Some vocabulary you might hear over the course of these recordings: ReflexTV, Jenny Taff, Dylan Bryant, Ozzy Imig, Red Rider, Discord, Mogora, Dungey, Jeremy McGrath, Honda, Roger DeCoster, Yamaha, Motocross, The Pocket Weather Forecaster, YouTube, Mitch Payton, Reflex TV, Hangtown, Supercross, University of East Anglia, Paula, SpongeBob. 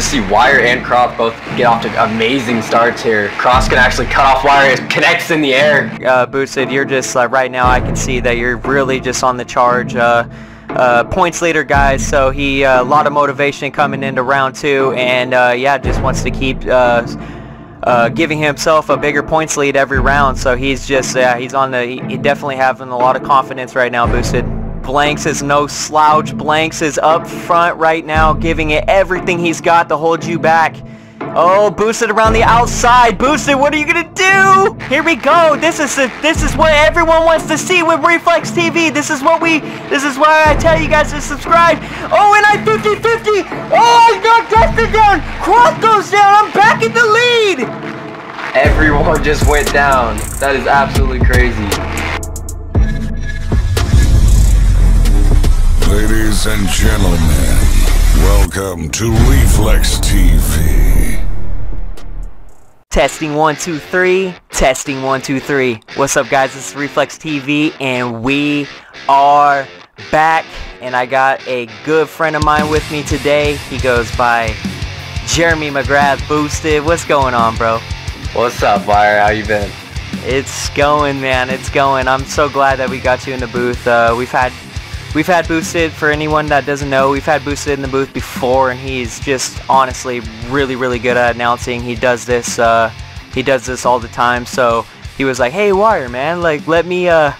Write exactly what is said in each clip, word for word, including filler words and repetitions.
to see Wire and Crop both get off to amazing starts here. Cross can actually cut off Wire, it connects in the air. Uh, Boosted, you're just, uh, right now I can see that you're really just on the charge. Uh, Uh, points leader, guys, so he a uh, lot of motivation coming into round two, and uh, yeah, just wants to keep uh, uh, giving himself a bigger points lead every round. So he's just yeah, he's on the he definitely having a lot of confidence right now. Boosted, Blanks is no slouch. Blanks is up front right now, giving it everything he's got to hold you back. Oh, Boosted around the outside. Boosted, what are you gonna do? Here we go. This is a, this is what everyone wants to see with Reflex T V. This is what we. This is why I tell you guys to subscribe. Oh, and I fifty fifty. Oh, I knocked Dustin down. Cross goes down. I'm back in the lead. Everyone just went down. That is absolutely crazy. Ladies and gentlemen, welcome to Reflex T V. Testing one, two, three. Testing one, two, three. What's up, guys? This is Reflex T V, and we are back. And I got a good friend of mine with me today. He goes by Jeremy McGrath. Boosted, what's going on, bro? What's up, Wire? How you been? It's going, man. It's going. I'm so glad that we got you in the booth. Uh, we've had we've had Boosted. For anyone that doesn't know, we've had Boosted in the booth before, and he's just honestly really, really good at announcing. He does this, uh, he does this all the time. So he was like, "Hey, Wire, man, like let me, uh,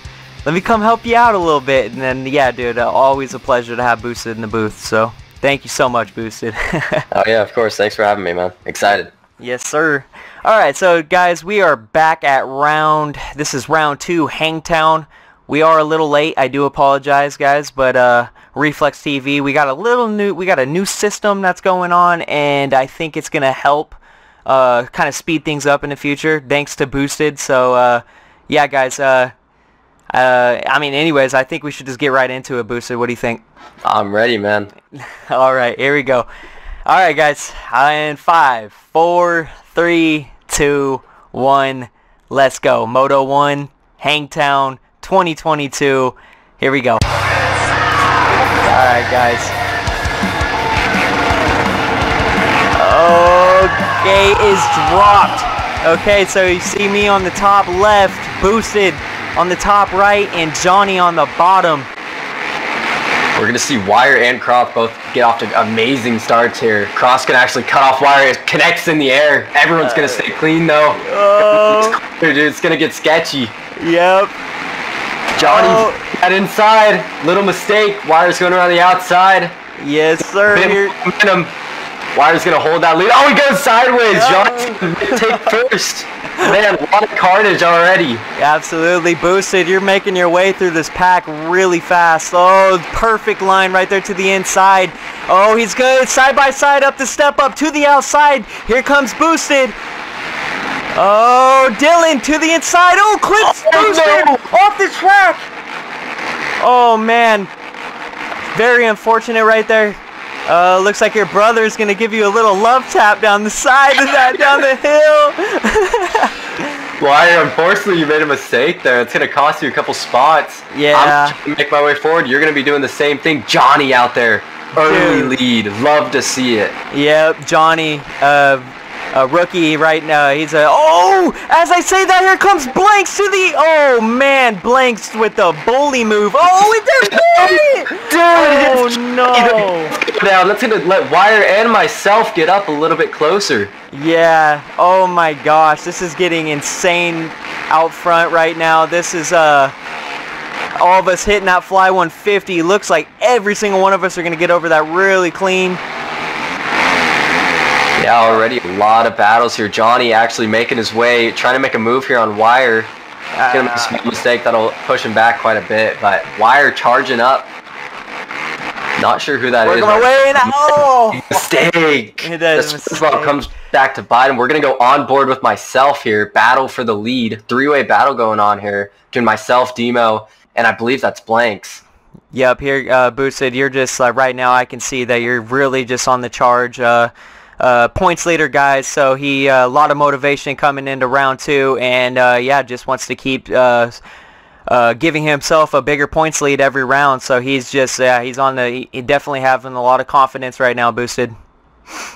let me come help you out a little bit." And then, yeah, dude, uh, always a pleasure to have Boosted in the booth. So thank you so much, Boosted. Oh yeah, of course. Thanks for having me, man. Excited. Yes, sir. All right, so guys, we are back at round. This is round two, Hangtown. We are a little late. I do apologize, guys, but uh, Reflex T V, we got a little new, we got a new system that's going on, and I think it's gonna help uh, kind of speed things up in the future. Thanks to Boosted. So uh, yeah, guys. Uh, uh, I mean, anyways, I think we should just get right into it. Boosted, what do you think? I'm ready, man. All right, here we go. All right, guys. In five, four, three, two, one, let's go. Moto One, Hangtown twenty twenty-two. Here we go. Alright, guys. Okay, is dropped. Okay, so you see me on the top left, Boosted on the top right, and Johnny on the bottom. We're going to see Wire and Crop both get off to amazing starts here. Cross can actually cut off Wire. It connects in the air. Everyone's going to stay clean, though. Oh. Dude, it's going to get sketchy. Yep. Johnny's at inside. Little mistake. Wire's going around the outside. Yes, sir. Momentum. Wire's going to hold that lead. Oh, he goes sideways. Oh. Johnny's going to take first. Man, a lot of carnage already. Absolutely. Boosted, you're making your way through this pack really fast. Oh, perfect line right there to the inside. Oh, he's good. Side by side, up the step up to the outside. Here comes Boosted. Oh, Dylan to the inside. Oh, clips oh, Boosted no. off the track. Oh, man. Very unfortunate right there. Uh, looks like your brother is going to give you a little love tap down the side of that, down the hill. Wire, unfortunately, you made a mistake there. It's going to cost you a couple spots. Yeah. I'm trying to make my way forward. You're going to be doing the same thing. Johnny out there. Early Dude. lead. Love to see it. Yep, Johnny. Uh... A rookie right now. He's a oh! As I say that, here comes Blanks to the oh man, Blanks with the bully move. Oh, it's a bully! Dude! Oh no! Now let's gonna let Wire and myself get up a little bit closer. Yeah. Oh my gosh, this is getting insane out front right now. This is uh all of us hitting that fly one fifty. Looks like every single one of us are gonna get over that really clean. Yeah, already a lot of battles here. Johnny actually making his way, trying to make a move here on Wire. He's gonna make a small mistake that'll push him back quite a bit, but Wire charging up. Not sure who that we're is. We're going oh. Mistake. It is this mistake. Comes back to bite him. We're gonna go on board with myself here. Battle for the lead. Three-way battle going on here between myself, Demo, and I believe that's Blanks. Yep. Here, uh, Boosted. You're just uh, right now. I can see that you're really just on the charge. Uh, Uh, points leader, guys, so he a uh, lot of motivation coming into round two, and uh, yeah, just wants to keep uh, uh, giving himself a bigger points lead every round. So he's just yeah, he's on the he definitely having a lot of confidence right now. Boosted.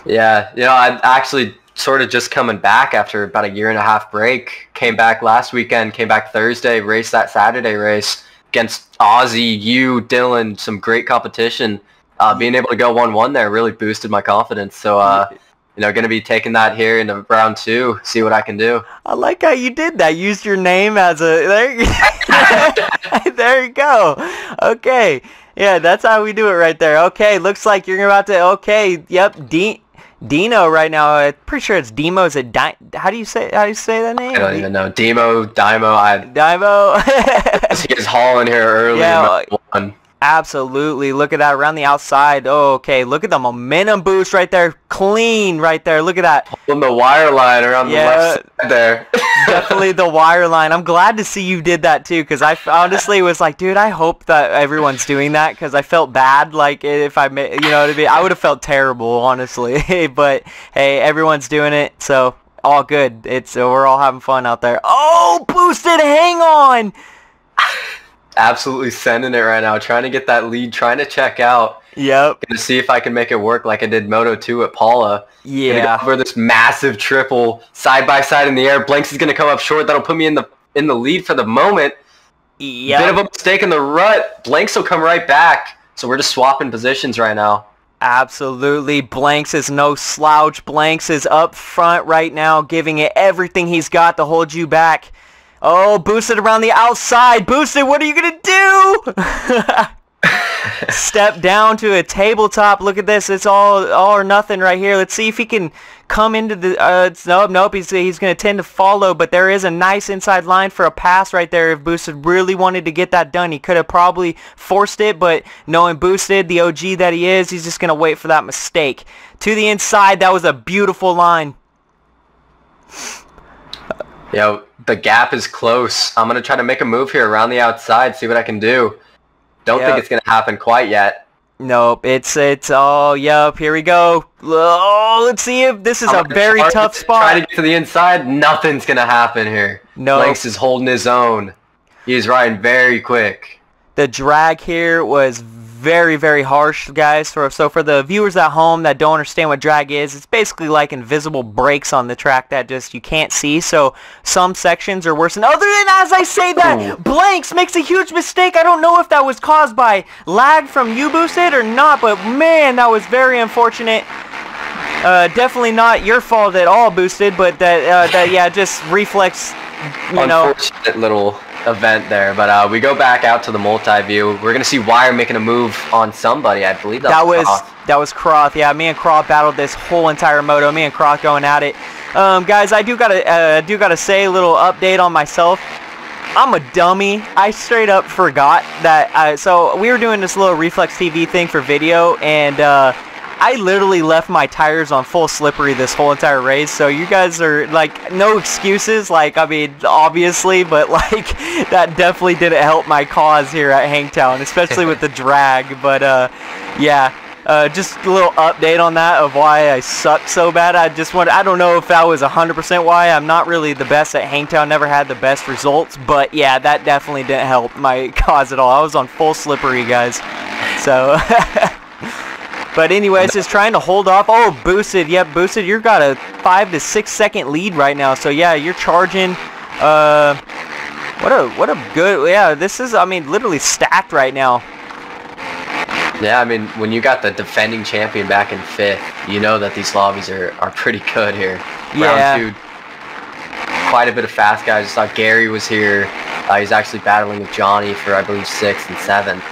Yeah, you know, I'm actually sort of just coming back after about a year and a half break. Came back last weekend, came back Thursday, raced that Saturday race against Ozzy, you, Dylan, some great competition. Uh, being able to go one one there really boosted my confidence. So, uh, you know, going to be taking that here into round two, see what I can do. I like how you did that. Used your name as a... There you, there you go. Okay. Yeah, that's how we do it right there. Okay, looks like you're about to... Okay, yep, Dean... Dino right now, I'm pretty sure it's Demo. Is it Di how do you say how do you say that name? I don't even know. Demo, Dimo, I Dimo. He was hauling here early. Yeah, in one. Absolutely. Look at that around the outside. Oh, okay. Look at the momentum boost right there. Clean right there. Look at that. Pulling the wire line around yeah, the left side there. Definitely the wire line. I'm glad to see you did that too, because I honestly was like, dude, I hope that everyone's doing that, because I felt bad. Like if I, you know, to be, I would have felt terrible, honestly. But hey, everyone's doing it, so all good. It's we're all having fun out there. Oh, boosted. Hang on. Absolutely sending it right now, trying to get that lead, trying to check out. Yep. Gonna see if I can make it work like I did Moto two at Paula. Yeah. Over this massive triple, side by side in the air. Blanks is gonna come up short. That'll put me in the in the lead for the moment. Yeah. Bit of a mistake in the rut. Blanks will come right back. So we're just swapping positions right now. Absolutely. Blanks is no slouch. Blanks is up front right now, giving it everything he's got to hold you back. Oh, boosted around the outside. Boosted, what are you going to do? Step down to a tabletop. Look at this. It's all all or nothing right here. Let's see if he can come into the... Uh, nope, nope. He's, he's going to tend to follow, but there is a nice inside line for a pass right there. If Boosted really wanted to get that done, he could have probably forced it, but knowing Boosted, the O G that he is, he's just going to wait for that mistake. To the inside, that was a beautiful line. Yeah, the gap is close. I'm going to try to make a move here around the outside, see what I can do. Don't yep. think it's going to happen quite yet. Nope, it's, it's, oh, yep, here we go. Oh, let's see if this is I'm a very tough spot. Try to get to the inside, nothing's going to happen here. No. Nope. Blanks is holding his own. He's riding very quick. The drag here was very, very harsh, guys. For, so for the viewers at home that don't understand what drag is, it's basically like invisible brakes on the track that just you can't see. So some sections are worse than other than as I say that, Ooh. Blanks makes a huge mistake. I don't know if that was caused by lag from you, Boosted, or not, but man, that was very unfortunate. Uh, definitely not your fault at all, Boosted, but that, uh, that yeah, just reflex, you know. Unfortunate little... event there, but uh, we go back out to the multi-view. We're gonna see Wire making a move on somebody. I believe that, that was Croth. That was Croth. Yeah, me and Croth battled this whole entire moto. Me and Croth going at it. Um, guys, I do gotta uh, do gotta say a little update on myself. I'm a dummy. I straight up forgot that. I, so we were doing this little Reflex T V thing for video, and uh, I literally left my tires on full slippery this whole entire race, so you guys are, like, no excuses, like, I mean, obviously, but, like, that definitely didn't help my cause here at Hangtown, especially with the drag, but, uh, yeah, uh, just a little update on that of why I sucked so bad. I just want, I don't know if that was one hundred percent why. I'm not really the best at Hangtown, never had the best results, but, yeah, that definitely didn't help my cause at all. I was on full slippery, guys, so... But anyways, just trying to hold off. Oh, Boosted. Yep, Boosted, you've got a five to six second lead right now. So, yeah, you're charging. Uh, what a what a good, yeah, this is, I mean, literally stacked right now. Yeah, I mean, when you got the defending champion back in fifth, you know that these lobbies are, are pretty good here. Yeah. Round two, quite a bit of fast guys. I saw Gary was here. Uh, he's actually battling with Johnny for, I believe, sixth and seventh.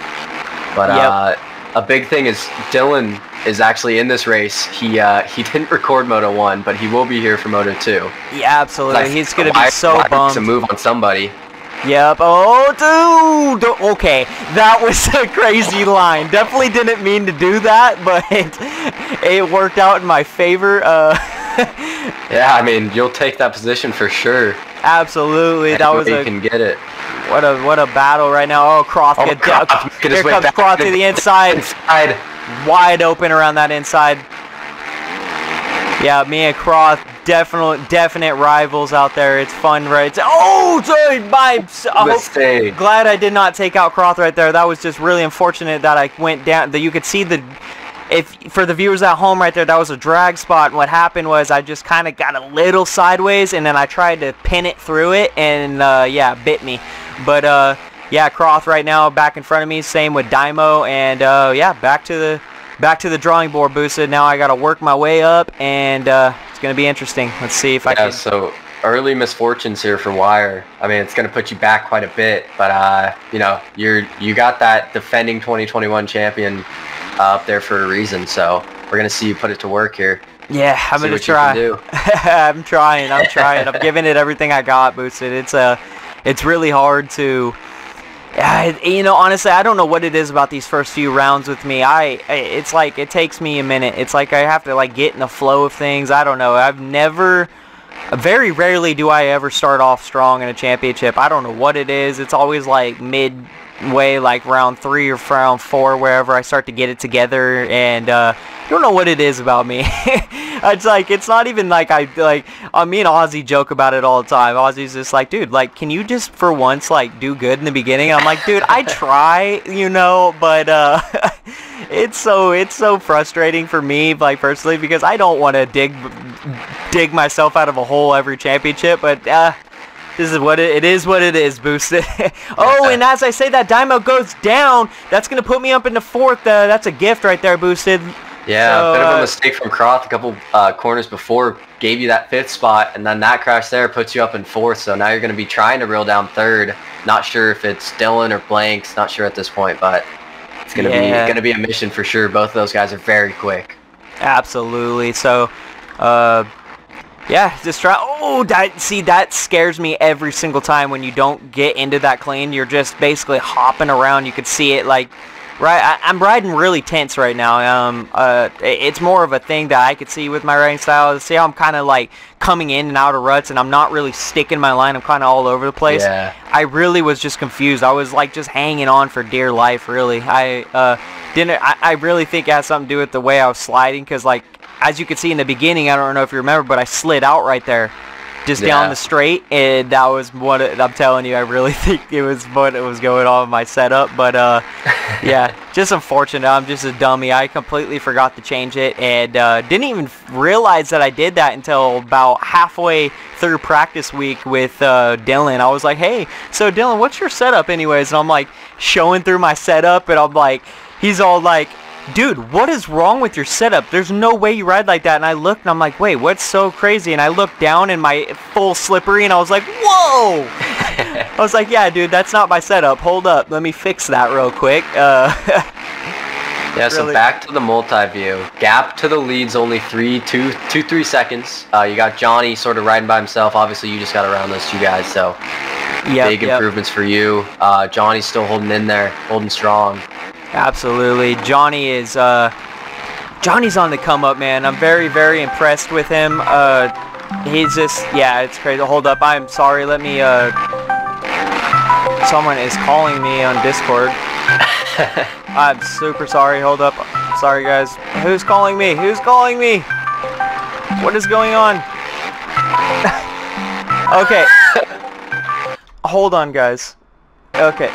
But, yep. uh... A big thing is Dylan is actually in this race. He uh, he didn't record Moto one, but he will be here for Moto two. Yeah, absolutely. He's going to be so bummed. Makes a move on somebody. Yep. Oh, dude. Okay. That was a crazy line. Definitely didn't mean to do that, but it, it worked out in my favor. Uh, yeah, I mean, you'll take that position for sure. Absolutely. That was a... can get it. What a what a battle right now. Oh, Croth. Oh, get, Croth. Uh, here comes back. Croth to the inside. inside. Wide open around that inside. Yeah, me and Croth, definite, definite rivals out there. It's fun, right? It's, oh, dude, my, oh, glad I did not take out Croth right there. That was just really unfortunate that I went down. That you could see the if for the viewers at home right there, that was a drag spot, and what happened was I just kind of got a little sideways, and then I tried to pin it through it, and uh, yeah, bit me. But uh, yeah, Croth right now back in front of me, same with Dymo, and uh, yeah, back to the back to the drawing board, Busa. Now I got to work my way up, and uh, it's going to be interesting. Let's see if yeah, I can. So early misfortunes here for Wire. I mean, it's going to put you back quite a bit, but uh, you know, you're you got that defending twenty twenty-one champion uh, up there for a reason. So we're going to see you put it to work here. Yeah, I'm going to try. I'm trying. I'm trying. I'm giving it everything I got, Boosted. It's a, uh, it's really hard to. Uh, you know, honestly, I don't know what it is about these first few rounds with me. I, it's like it takes me a minute. It's like I have to like get in the flow of things. I don't know. I've never. Very rarely do I ever start off strong in a championship. I don't know what it is. It's always like midway, like round three or round four, wherever I start to get it together, and uh, I don't know what it is about me. It's like, it's not even like I, like, uh, me and Ozzy joke about it all the time. Ozzy's just like, dude, like, can you just for once, like, do good in the beginning? And I'm like, dude, I try, you know, but uh, it's so, it's so frustrating for me, like, personally, because I don't want to dig... dig myself out of a hole every championship, but uh, this is what it, it is what it is, Boosted. Oh, and as I say that, Dymo goes down. That's going to put me up into fourth. Uh, that's a gift right there, Boosted. Yeah, so, a bit of a uh, mistake from Croth a couple uh, corners before gave you that fifth spot, and then that crash there puts you up in fourth, so now you're going to be trying to reel down third. Not sure if it's Dylan or Blanks, not sure at this point, but it's going to yeah. be going to be a mission for sure. Both of those guys are very quick. Absolutely. So, uh... yeah, just try. Oh, that, see, that scares me every single time when you don't get into that clean. You're just basically hopping around. You could see it, like, right. I, I'm riding really tense right now. Um, uh, it, it's more of a thing that I could see with my riding style. See how I'm kind of like coming in and out of ruts, and I'm not really sticking my line. I'm kind of all over the place. Yeah. I really was just confused. I was like just hanging on for dear life, really. I uh, didn't. I, I really think it has something to do with the way I was sliding, because like. As you can see in the beginning, I don't know if you remember, but I slid out right there, just yeah. down the straight, and that was what it, I'm telling you. I really think it was what it was going on in my setup, but uh, yeah, just unfortunate. I'm just a dummy. I completely forgot to change it, and uh, didn't even realize that I did that until about halfway through practice week with uh, Dylan. I was like, "Hey, so Dylan, what's your setup, anyways?" And I'm like showing through my setup, and I'm like, he's all like. Dude, what is wrong with your setup? There's no way you ride like that. And I looked, and I'm like, wait, what's so crazy? And I looked down, and my full slippery, and I was like, whoa! I was like, yeah, dude, that's not my setup. Hold up. Let me fix that real quick. Uh, yeah, so really... back to the multi-view. Gap to the leads, only three, two, two, three seconds. Uh, you got Johnny sort of riding by himself. Obviously, you just got around those two guys, so yep, big yep. improvements for you. Uh, Johnny's still holding in there, holding strong. Absolutely. Johnny is uh, Johnny's on the come up, man. I'm very, very impressed with him. Uh, he's just, yeah, it's crazy. Hold up. I'm sorry. Let me, uh, someone is calling me on Discord. I'm super sorry. Hold up. Sorry, guys. Who's calling me? Who's calling me? What is going on? Okay. Hold on, guys. Okay.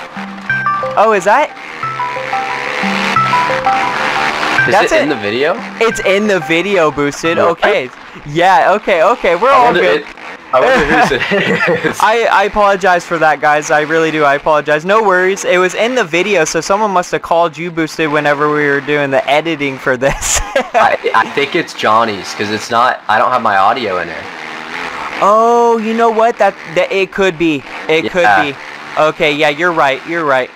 Oh, is that? Is That's it in it. the video? It's in the video, Boosted. No. Okay. Yeah, okay, okay. We're all good. It, I wonder who's it is. I, I apologize for that, guys. I really do. I apologize. No worries. It was in the video, so someone must have called you, Boosted, whenever we were doing the editing for this. I, I think it's Johnny's, because it's not... I don't have my audio in it. Oh, you know what? That, that It could be. It yeah. could be. Okay, yeah, you're right. You're right.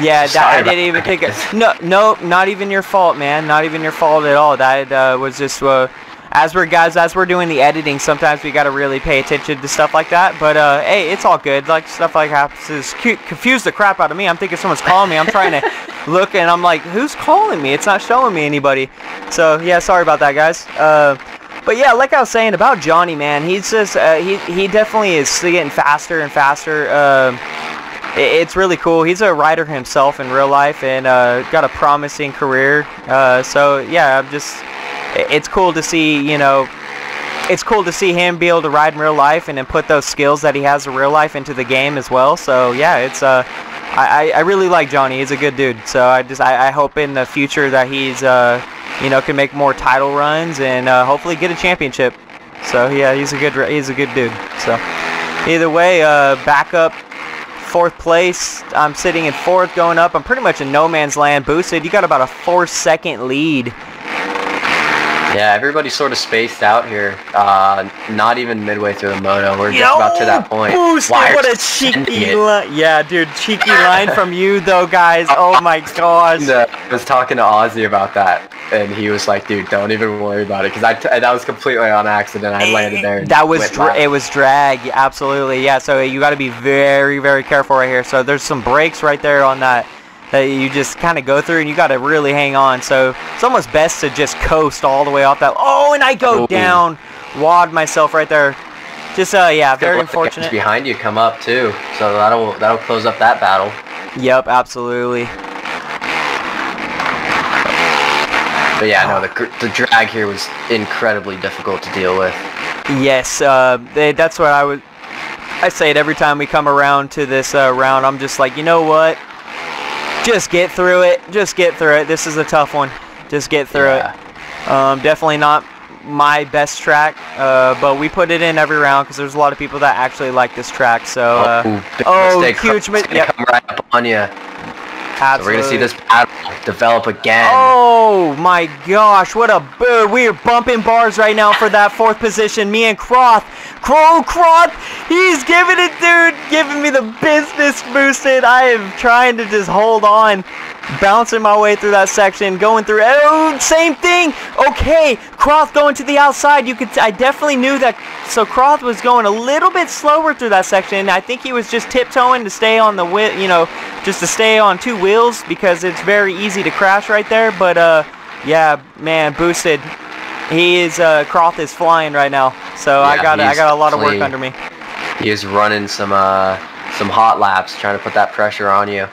Yeah, that, I didn't even think it. No, no, not even your fault, man. Not even your fault at all. That uh, was just, uh, as we're guys, as we're doing the editing, sometimes we gotta really pay attention to stuff like that. But uh, hey, it's all good. Like stuff like happens, confused the crap out of me. I'm thinking someone's calling me. I'm trying to look, and I'm like, who's calling me? It's not showing me anybody. So yeah, sorry about that, guys. Uh, But yeah, like I was saying about Johnny, man, he's just uh, he he definitely is getting faster and faster. Uh, It's really cool. He's a rider himself in real life, and uh, got a promising career. Uh, so yeah, I'm just. It's cool to see, you know. It's cool to see him be able to ride in real life, and then put those skills that he has in real life into the game as well. So yeah, it's. Uh, I I really like Johnny. He's a good dude. So I just I, I hope in the future that he's. Uh, you know, can make more title runs and uh, hopefully get a championship. So yeah, he's a good he's a good dude. So either way, uh, back up fourth place. I'm sitting in fourth going up. I'm pretty much in no man's land. Boosted, you got about a four second lead. Yeah, everybody's sort of spaced out here. Uh, not even midway through the moto. We're Yo, just about to that point. Boosted, what a cheeky line. Yeah, dude, cheeky line from you, though, guys. Oh, my gosh. I was talking to Ozzy about that, and he was like, dude, don't even worry about it, because I t that was completely on accident. I landed there. And that was dra It was drag, absolutely. Yeah, so you got to be very, very careful right here. So there's some breaks right there on that. That you just kind of go through, and you got to really hang on. So it's almost best to just coast all the way off that. Oh, and I go Ooh. down, wad myself right there. Just uh, yeah, very unfortunate. Behind you come up too, so that'll that'll close up that battle. Yep, absolutely. But yeah, no, the the drag here was incredibly difficult to deal with. Yes, uh, they, that's what I would. I say it every time we come around to this uh, round. I'm just like, you know what? Just get through it. Just get through it. This is a tough one. Just get through yeah. it. Um, definitely not my best track, uh, but we put it in every round because there's a lot of people that actually like this track. So, uh, oh, oh huge mistake. Yep. Come right up on you. Absolutely. So we're gonna see this battle develop again. Oh my gosh! What a boo! We are bumping bars right now for that fourth position. Me and Croth. Crow Croth, he's giving it, dude, giving me the business. Boosted. I am trying to just hold on, bouncing my way through that section, going through. Oh, same thing. Okay, Croth going to the outside. You could. I definitely knew that. So Croth was going a little bit slower through that section. I think he was just tiptoeing to stay on the wheel, you know, just to stay on two wheels because it's very easy to crash right there. But uh, yeah, man, Boosted. He is, uh, Croth is flying right now, so yeah, I got I got a lot clean. of work under me. He is running some, uh, some hot laps, trying to put that pressure on you.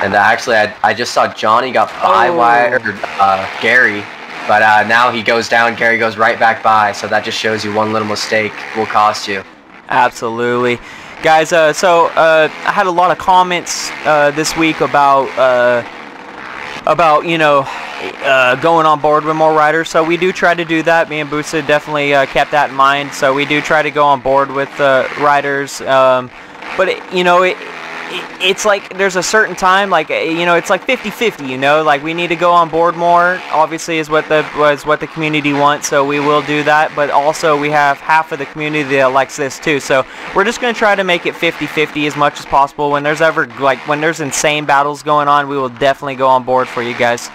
And uh, actually, I, I just saw Johnny got by oh. wire, uh, Gary, but uh, now he goes down, Gary goes right back by, so that just shows you one little mistake will cost you. Absolutely. Guys, uh, so, uh, I had a lot of comments, uh, this week about, uh, about, you know, Uh, going on board with more riders, so we do try to do that. Me and Busa definitely uh, kept that in mind, so we do try to go on board with uh, riders, um, but it, you know it, it it's like there's a certain time, like, you know, it's like fifty fifty, you know, like we need to go on board more, obviously, is what the was what the community wants, so we will do that, but also we have half of the community that likes this too, so we're just going to try to make it fifty fifty as much as possible. When there's ever, like, when there's insane battles going on, we will definitely go on board for you guys.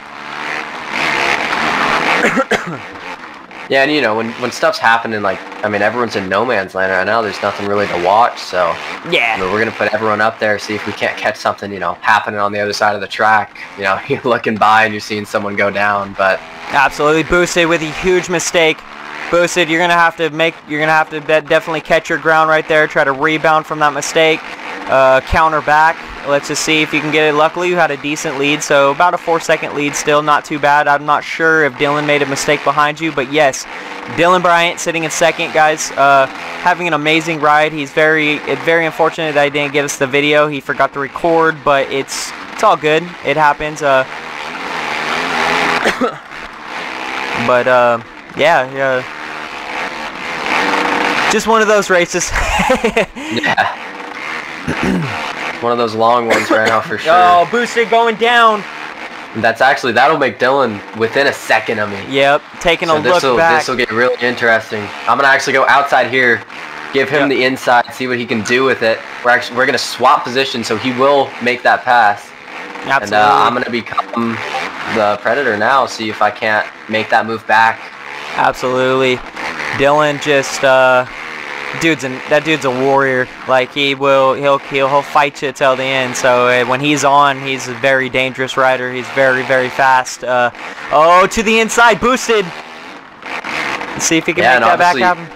Yeah, and you know, when when stuff's happening, like, I mean, everyone's in no man's land right now. There's nothing really to watch, so yeah, I mean, we're gonna put everyone up there, see if we can't catch something, you know, happening on the other side of the track. You know, you're looking by and you're seeing someone go down, but absolutely. Boosted with a huge mistake. Boosted, you're gonna have to make, you're gonna have to bet, definitely catch your ground right there. Try to rebound from that mistake. Uh, counter back. Let's just see if you can get it. Luckily, you had a decent lead, so about a four-second lead still. Not too bad. I'm not sure if Dylan made a mistake behind you, but yes, Dylan Bryant sitting in second, guys. Uh, having an amazing ride. He's very, very unfortunate that he didn't get us the video. He forgot to record, but it's it's all good. It happens. Uh, but, uh, yeah, yeah. Just one of those races. Yeah. One of those long ones right now for sure. Oh, Boosted going down. That's actually, that'll make Dylan within a second of me. Yep, taking so a look will, back. This will get really interesting. I'm going to actually go outside here, give him yep. the inside, see what he can do with it. We're actually we're going to swap positions, so he will make that pass. Absolutely. And uh, I'm going to become the Predator now, see if I can't make that move back. Absolutely. Dylan just... Uh, Dude's an, that dude's a warrior. Like, he will, he'll, he'll, he'll fight you till the end. So uh, when he's on, he's a very dangerous rider. He's very, very fast. Uh, oh, to the inside, Boosted. Let's see if he can yeah, make that back happen.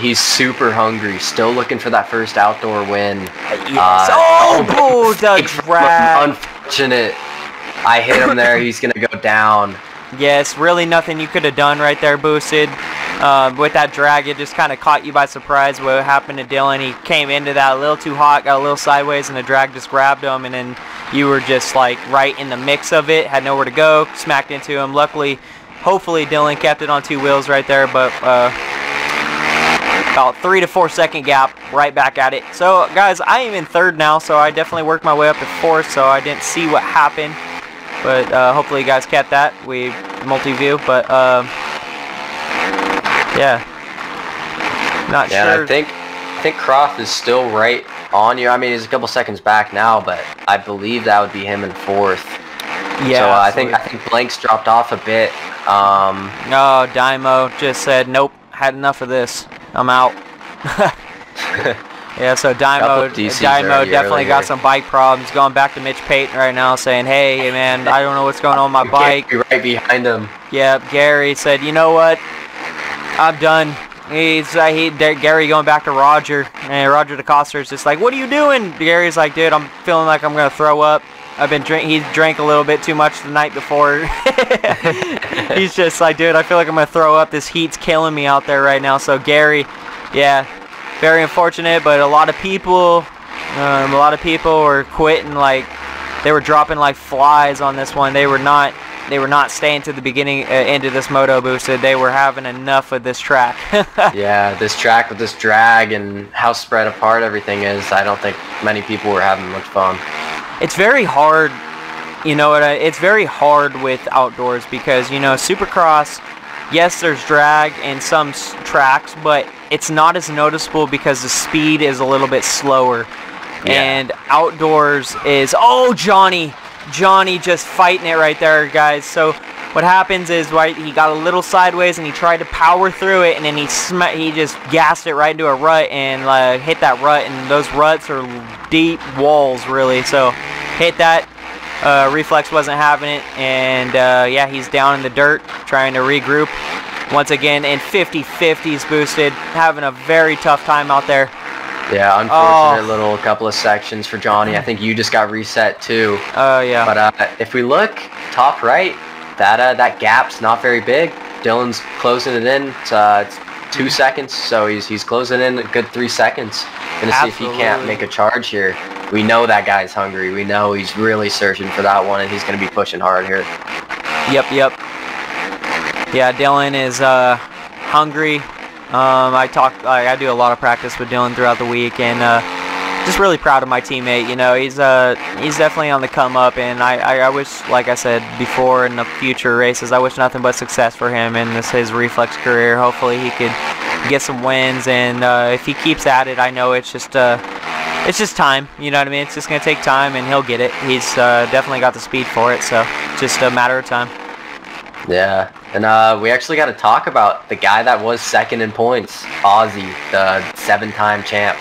He's super hungry. Still looking for that first outdoor win. Yes. Uh, oh, oh the drag. Unfortunate. I hit him there. He's gonna go down. Yes, really nothing you could have done right there, Boosted. Uh, with that drag, it just kind of caught you by surprise what happened to Dylan. He came into that a little too hot, got a little sideways, and the drag just grabbed him, and then you were just, like, right in the mix of it, had nowhere to go, smacked into him. Luckily, Hopefully Dylan kept it on two wheels right there, but uh, about three to four second gap, right back at it. So guys, I am in third now, so I definitely worked my way up to fourth, so I didn't see what happened, but uh, hopefully you guys kept that. We multi-view, but um, yeah, not yeah, sure. I think I think Croft is still right on you. I mean, he's a couple seconds back now, but I believe that would be him in fourth. Yeah, so uh, I think I think Blank's dropped off a bit. Um, no, Dymo just said, nope, had enough of this, I'm out. Yeah, so Dymo, Dymo definitely got some bike problems. Going back to Mitch Payton right now saying, hey, man, I don't know what's going on with my bike. You're right behind him. Yeah, Gary said, you know what, I'm done. He's uh, he, Gary going back to Roger, and Roger DeCoster is just like, what are you doing? Gary's like, dude, I'm feeling like I'm going to throw up. I've been drink. He drank a little bit too much the night before. He's just like, dude, I feel like I'm gonna throw up. This heat's killing me out there right now. So Gary, yeah, very unfortunate. But a lot of people, um, a lot of people were quitting. Like they were dropping like flies on this one. They were not, they were not staying to the beginning uh, end of this moto boosted. They were having enough of this track. Yeah, this track with this drag and how spread apart everything is. I don't think many people were having much fun. It's very hard, you know, it's very hard with outdoors because, you know, Supercross, yes, there's drag in some tracks, but it's not as noticeable because the speed is a little bit slower. Yeah. And outdoors is, oh, Johnny, Johnny just fighting it right there, guys. So what happens is, right, he got a little sideways and he tried to power through it, and then he sm he just gassed it right into a rut and uh, hit that rut, and those ruts are deep walls, really. So hit that. Uh, Reflex wasn't having it, and uh, yeah, he's down in the dirt trying to regroup. Once again, in fifty fifties boosted, having a very tough time out there. Yeah, unfortunate oh. little couple of sections for Johnny. I think you just got reset too. Oh, uh, yeah. But uh, if we look, top right, That, uh, that gap's not very big. Dylan's closing it in. It's, uh, it's two seconds, so he's he's closing in a good three seconds. Gonna Absolutely. see if he can't make a charge here. We know that guy's hungry. We know he's really searching for that one, and he's gonna be pushing hard here. Yep, yep. Yeah, Dylan is uh, hungry. Um, I talk, I, I do a lot of practice with Dylan throughout the week, and uh, just really proud of my teammate. You know, he's uh he's definitely on the come up, and I, I, I wish, like I said before, in the future races, I wish nothing but success for him in this his Reflex career. Hopefully he could get some wins, and uh, if he keeps at it, I know it's just uh it's just time. You know what I mean? It's just gonna take time, and he'll get it. He's uh, definitely got the speed for it, so just a matter of time. Yeah, and uh, we actually got to talk about the guy that was second in points, Ozzy, the seven-time champ.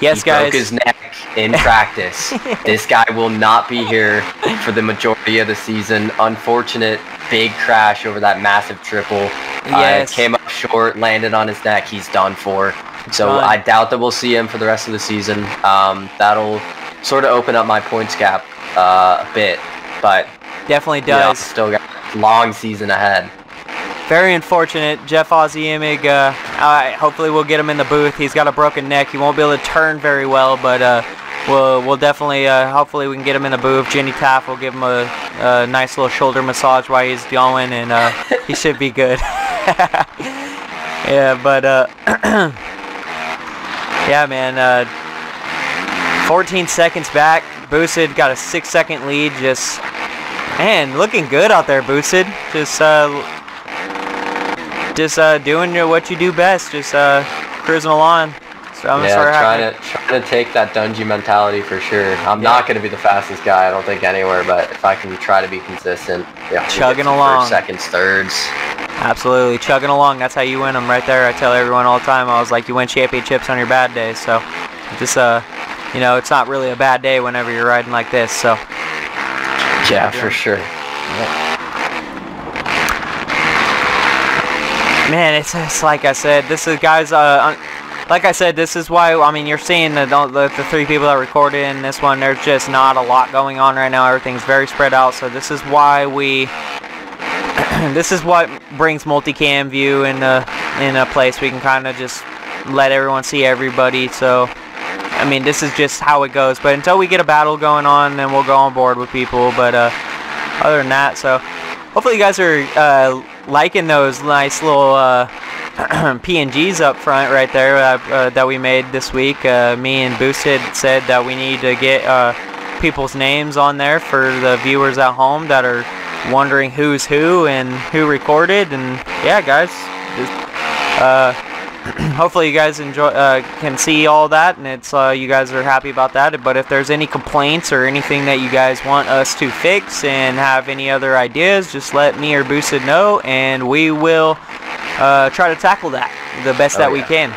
Yes, he guys. broke his neck in practice. This guy will not be here for the majority of the season. Unfortunate big crash over that massive triple. Yes. Uh, came up short, landed on his neck. He's done for. So done. I doubt that we'll see him for the rest of the season. Um, that'll sort of open up my points gap uh, a bit, but definitely does. Still got a long season ahead. Very unfortunate. Jeff Ozzy Imig, uh, uh, hopefully we'll get him in the booth. He's got a broken neck. He won't be able to turn very well, but uh, we'll, we'll definitely, uh, hopefully we can get him in the booth. Jenny Taff will give him a, a nice little shoulder massage while he's going, and uh, he should be good. Yeah, but, uh, yeah, man, uh, fourteen seconds back. Boosted, got a six-second lead. Just, man, looking good out there, Boosted. Just, uh... Just uh, doing what you do best, just uh, cruising along. So I'm yeah, start trying to trying to take that Dungey mentality for sure. I'm yeah. not going to be the fastest guy, I don't think, anywhere, but if I can try to be consistent, yeah, chugging along, first, seconds, thirds. Absolutely, chugging along. That's how you win them, right there. I tell everyone all the time. I was like, you win championships on your bad days. So just uh, you know, it's not really a bad day whenever you're riding like this. So yeah, for sure. Yeah. Man, it's, it's like I said, this is, guys, uh, like I said, this is why, I mean, you're seeing the, the, the three people that recorded in this one, there's just not a lot going on right now. Everything's very spread out, so this is why we, this is what brings multicam view in a, in a place we can kind of just let everyone see everybody, so, I mean, this is just how it goes, but until we get a battle going on, then we'll go on board with people, but, uh, other than that, so, hopefully you guys are, uh, liking those nice little uh, P N Gs up front right there uh, uh, that we made this week. Uh, me and Boosted said that we need to get uh, people's names on there for the viewers at home that are wondering who's who and who recorded. And yeah, guys, just, uh, hopefully you guys enjoy, uh, can see all that, and it's uh, you guys are happy about that. But if there's any complaints or anything that you guys want us to fix and have any other ideas, just let me or Boosted know, and we will uh, try to tackle that the best oh, that yeah. we can.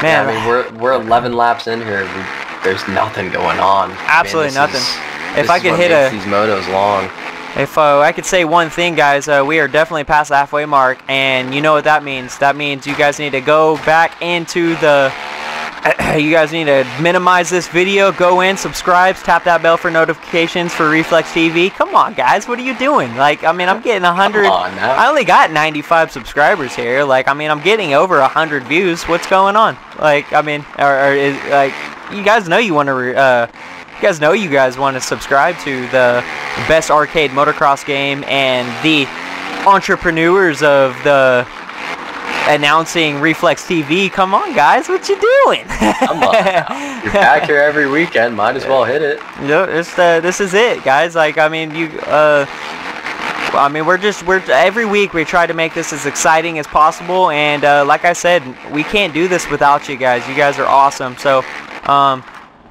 Man, yeah, I mean, we're we're eleven laps in here. We, there's nothing going on. Absolutely Man, nothing. Is, if I could hit a these motos long. If uh, I could say one thing, guys, uh, we are definitely past the halfway mark, and you know what that means. That means you guys need to go back into the, uh, you guys need to minimize this video, go in, subscribe, tap that bell for notifications for Reflex T V. Come on, guys, what are you doing? Like, I mean, I'm getting a hundred, Come on now. I only got ninety-five subscribers here. Like, I mean, I'm getting over a hundred views. What's going on? Like, I mean, or, or is, like, you guys know you want to, uh, you guys know you guys want to subscribe to the best arcade motocross game and the entrepreneurs of the announcing Reflex T V. Come on, guys, what you doing? Come on now. You're back here every weekend, might as well hit it. No, it's uh, this is it, guys. Like, I mean, you uh I mean, we're just, we're, every week we try to make this as exciting as possible, and uh, like I said, we can't do this without you guys. You guys are awesome. So um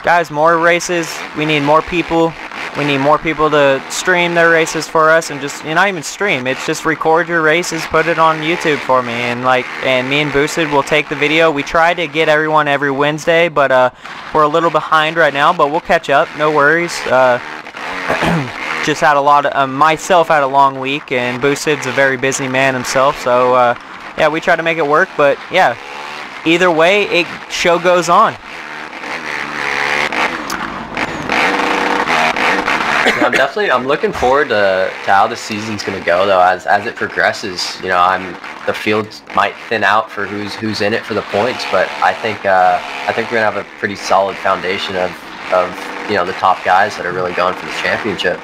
guys, more races. We need more people. We need more people to stream their races for us, and just, you know, not even stream. It's just record your races, put it on YouTube for me, and like, and me and Boosted will take the video. We try to get everyone every Wednesday, but uh, we're a little behind right now, but we'll catch up. No worries. Uh, just had a lot of uh, myself had a long week, and Boosted's a very busy man himself. So uh, yeah, we try to make it work, but yeah, either way, it show goes on. I'm definitely, I'm looking forward to, to how the season's going to go, though, as as it progresses. You know, I'm the field might thin out for who's who's in it for the points, but I think uh, I think we're going to have a pretty solid foundation of, of, you know, the top guys that are really going for the championship.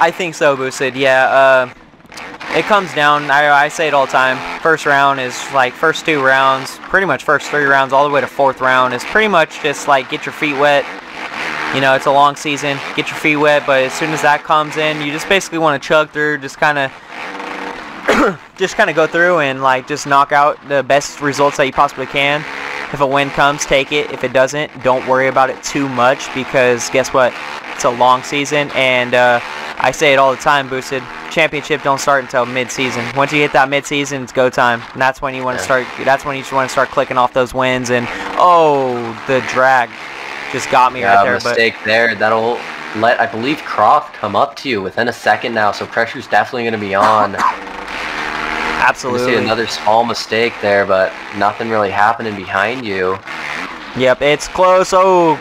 I think so, Boosted. Yeah, uh, it comes down, I, I say it all the time, first round is like first two rounds, pretty much first three rounds all the way to fourth round is pretty much just like get your feet wet. You know, it's a long season, get your feet wet, but as soon as that comes in, you just basically want to chug through, just kind of just kind of go through and, like, just knock out the best results that you possibly can. If a win comes, take it. If it doesn't, don't worry about it too much, because guess what? It's a long season, and uh, I say it all the time, Boosted, championship don't start until mid-season. Once you hit that mid-season, it's go time, and that's when you want to start, that's when you want to start clicking off those wins, and, oh, the drag. Just got me yeah, right there. Mistake but there. That'll let, I believe, Croft come up to you within a second now, so pressure's definitely going to be on. Absolutely. You see another small mistake there, but nothing really happening behind you. Yep, it's close. Oh,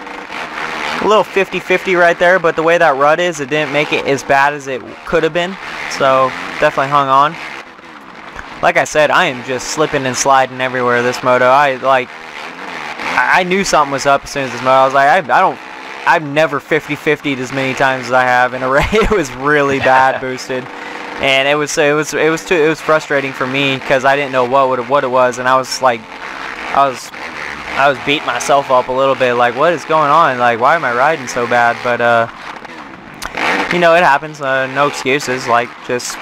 a little fifty fifty right there, but the way that rut is, it didn't make it as bad as it could have been, so definitely hung on. Like I said, I am just slipping and sliding everywhere this moto. I, like... I knew something was up as soon as this moto. I was like, I, I don't, I've never fifty fifty'd as many times as I have in a race. It was really bad, Boosted, and it was it was it was too it was frustrating for me because I didn't know what it, what it was, and I was like, I was I was beating myself up a little bit, like, what is going on? Like, why am I riding so bad? But uh, you know, it happens. Uh, no excuses. Like, just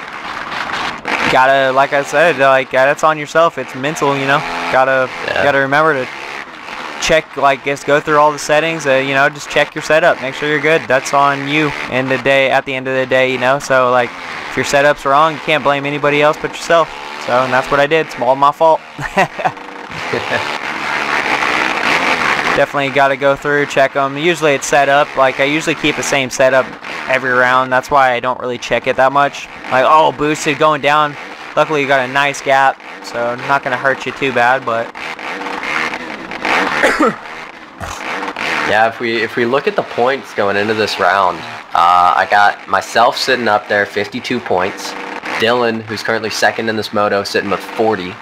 gotta, like I said, like that's on yourself. It's mental, you know. Gotta yeah. gotta remember to. Check, like, just go through all the settings, uh, you know, just check your setup, make sure you're good. That's on you in the day, at the end of the day, you know. So, like, if your setup's wrong, you can't blame anybody else but yourself. So, and that's what I did. It's all my fault. Definitely got to go through, check them. Usually it's set up, like, I usually keep the same setup every round. That's why I don't really check it that much. Like, oh, Boosted going down. Luckily you got a nice gap, so not going to hurt you too bad, but... Yeah, if we if we look at the points going into this round, uh, I got myself sitting up there, fifty-two points. Dylan, who's currently second in this moto, sitting with forty.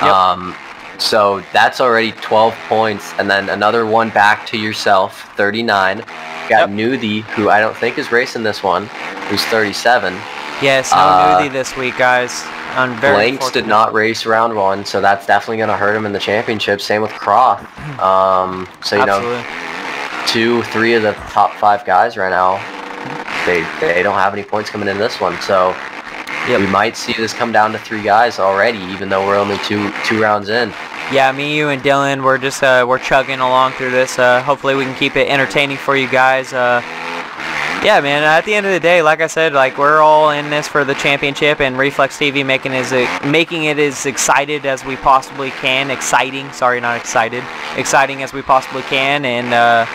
Yep. Um, so that's already twelve points, and then another one back to yourself, thirty-nine. got yep. Nudi, who I don't think is racing this one, who's thirty-seven. Yes, no uh, Nudi this week, guys. I'm very Blanks did not race round one, so that's definitely going to hurt him in the championship. Same with Croft. Um, so, you Absolutely. know, two, three of the top five guys right now, they, they don't have any points coming in this one. So yep. we might see this come down to three guys already, even though we're only two two rounds in. Yeah, me, you, and Dylan, we're just uh, we're chugging along through this. Uh, hopefully we can keep it entertaining for you guys. Uh, yeah, man, at the end of the day, like I said, like we're all in this for the championship, and Reflex T V making, is, making it as excited as we possibly can. Exciting, sorry, not excited. Exciting as we possibly can, and uh,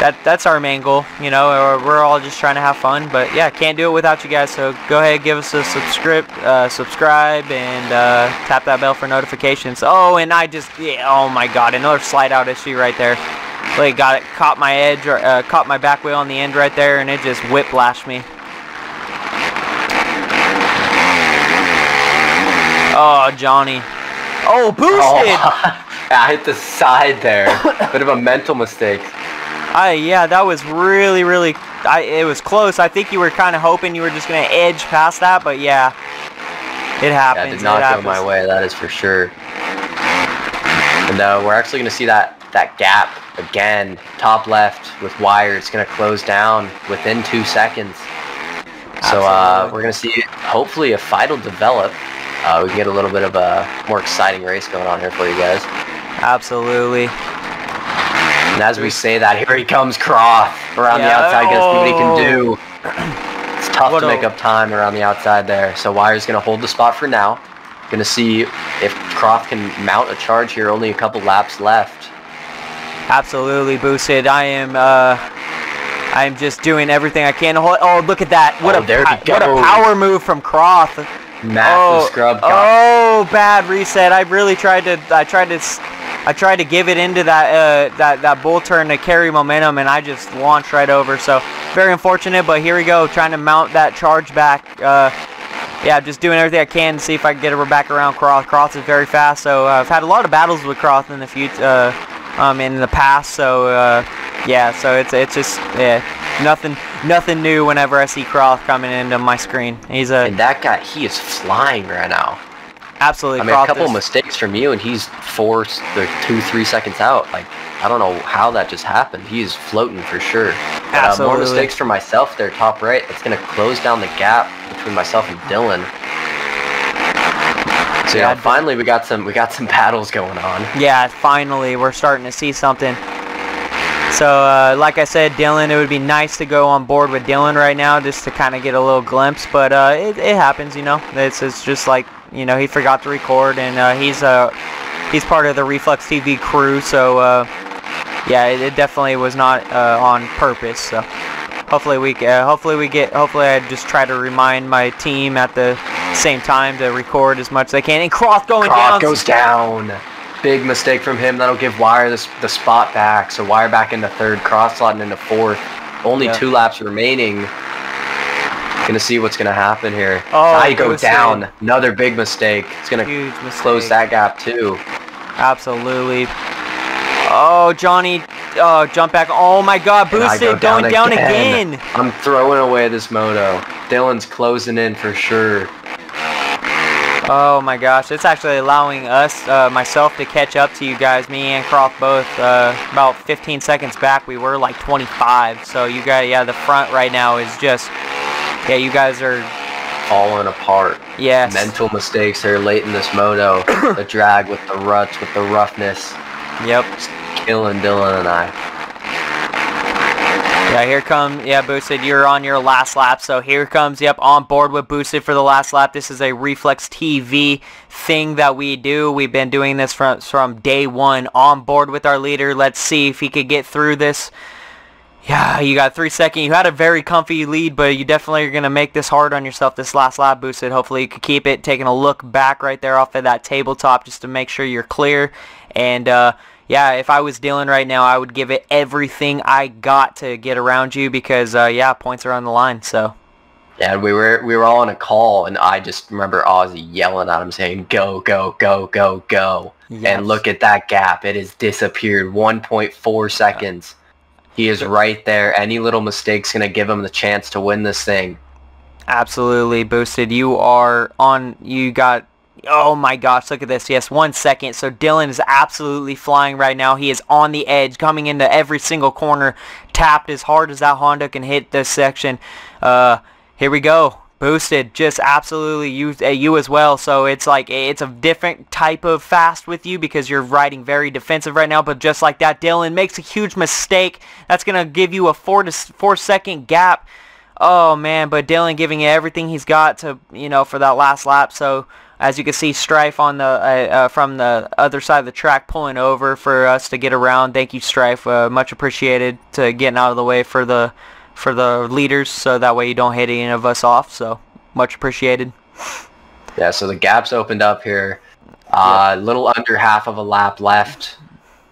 that that's our main goal. You know, we're all just trying to have fun, but yeah, can't do it without you guys, so go ahead, give us a subscribe, uh, subscribe, and uh, tap that bell for notifications. Oh, and I just, yeah, oh my god, another slide-out issue right there. Like, got it, caught my edge, or uh, caught my back wheel on the end right there, and it just whiplashed me. Oh, Johnny. Oh, boosted! Oh, I hit the side there. Bit of a mental mistake. I, yeah, that was really, really, I, it was close. I think you were kind of hoping you were just going to edge past that, but yeah, it happened. Yeah, it did not it go happens. my way, that is for sure. And uh, we're actually going to see that, that gap again, top left with wire. It's going to close down within two seconds. So uh, we're going to see, hopefully, a fight will develop. Uh, we can get a little bit of a more exciting race going on here for you guys. Absolutely. And as we say that, here he comes, Croft around yeah. the outside. Guess what he can do. It's tough what to make up time around the outside there. So Wire's going to hold the spot for now. Going to see if Croft can mount a charge here. Only a couple laps left. Absolutely boosted. I am. Uh, I am just doing everything I can. Oh, look at that! What oh, a there I, what a power move from Croft. Massive oh, scrub. Oh, bad reset. I really tried to. I tried to. I tried to give it into that uh, that that bull turn to carry momentum, and I just launched right over. So very unfortunate. But here we go, trying to mount that charge back. Uh, Yeah, just doing everything I can to see if I can get her back around Croft. Croft is very fast, so uh, I've had a lot of battles with Croft in the future, uh, um, in the past. So uh, yeah, so it's it's just yeah, nothing nothing new whenever I see Croft coming into my screen. He's a and that guy, he is flying right now. Absolutely, I mean, Croft a couple is, mistakes from you, and he's four, two, three seconds out. Like, I don't know how that just happened. He's floating for sure. But, absolutely, uh, more mistakes for myself there, top right. It's gonna close down the gap between myself and Dylan. So yeah, know, finally we got some we got some battles going on. Yeah, finally we're starting to see something. So uh, like I said, Dylan, it would be nice to go on board with Dylan right now just to kind of get a little glimpse, but uh, it, it happens, you know. It's it's just like, you know, he forgot to record, and uh, he's uh he's part of the Reflex T V crew, so uh, yeah, it, it definitely was not uh, on purpose. So. Hopefully we, uh, hopefully we get, hopefully I just try to remind my team at the same time to record as much as they can. And Croft going Croft down. Croft goes down. Big mistake from him. That'll give Wire the, the spot back. So Wire back into third, Croft slotting into fourth. Only yeah. two laps remaining. Gonna see what's gonna happen here. Oh, now you go down. Saying. Another big mistake. It's gonna Huge close mistake. that gap too. Absolutely. Oh, Johnny. Oh, jump back. Oh my god, boosted, go down going down again. again. I'm throwing away this moto. Dylan's closing in for sure. Oh my gosh, it's actually allowing us, uh, myself, to catch up to you guys, me and Croft both. Uh, about fifteen seconds back, we were like twenty-five. So you guys, yeah, the front right now is just, yeah, you guys are falling apart. Yes. Mental mistakes are late in this moto. The drag with the ruts, with the roughness. Yep. Killing Dylan and I. Yeah, here come, yeah, Boosted, you're on your last lap, so here comes, yep, on board with Boosted for the last lap. This is a Reflex T V thing that we do. We've been doing this from, from day one, on board with our leader. Let's see if he could get through this. Yeah, you got three seconds. You had a very comfy lead, but you definitely are going to make this hard on yourself this last lap, Boosted. Hopefully you can keep it. Taking a look back right there off of that tabletop just to make sure you're clear. And, uh, yeah, if I was Dylan right now, I would give it everything I got to get around you because, uh, yeah, points are on the line, so. Yeah, we were we were all on a call, and I just remember Ozzy yelling at him saying, go, go, go, go, go. Yes. And look at that gap. It has disappeared. one point four seconds. He is right there. Any little mistake's going to give him the chance to win this thing. Absolutely, Boosted. You are on. You got. Oh my gosh, look at this. Yes, one second. So Dylan is absolutely flying right now. He is on the edge, coming into every single corner, tapped as hard as that Honda can hit this section. Uh, here we go. Boosted, just absolutely you, uh, you as well. So it's like it's a different type of fast with you because you're riding very defensive right now. But just like that, Dylan makes a huge mistake. That's going to give you a four to four second gap. Oh man, but Dylan giving it everything he's got to, you know, for that last lap. So as you can see, Strife on the uh, uh, from the other side of the track pulling over for us to get around. Thank you, Strife. Uh, much appreciated to getting out of the way for the for the leaders, so that way you don't hit any of us off. So much appreciated. Yeah. So the gap's opened up here. A uh, yeah. Little under half of a lap left.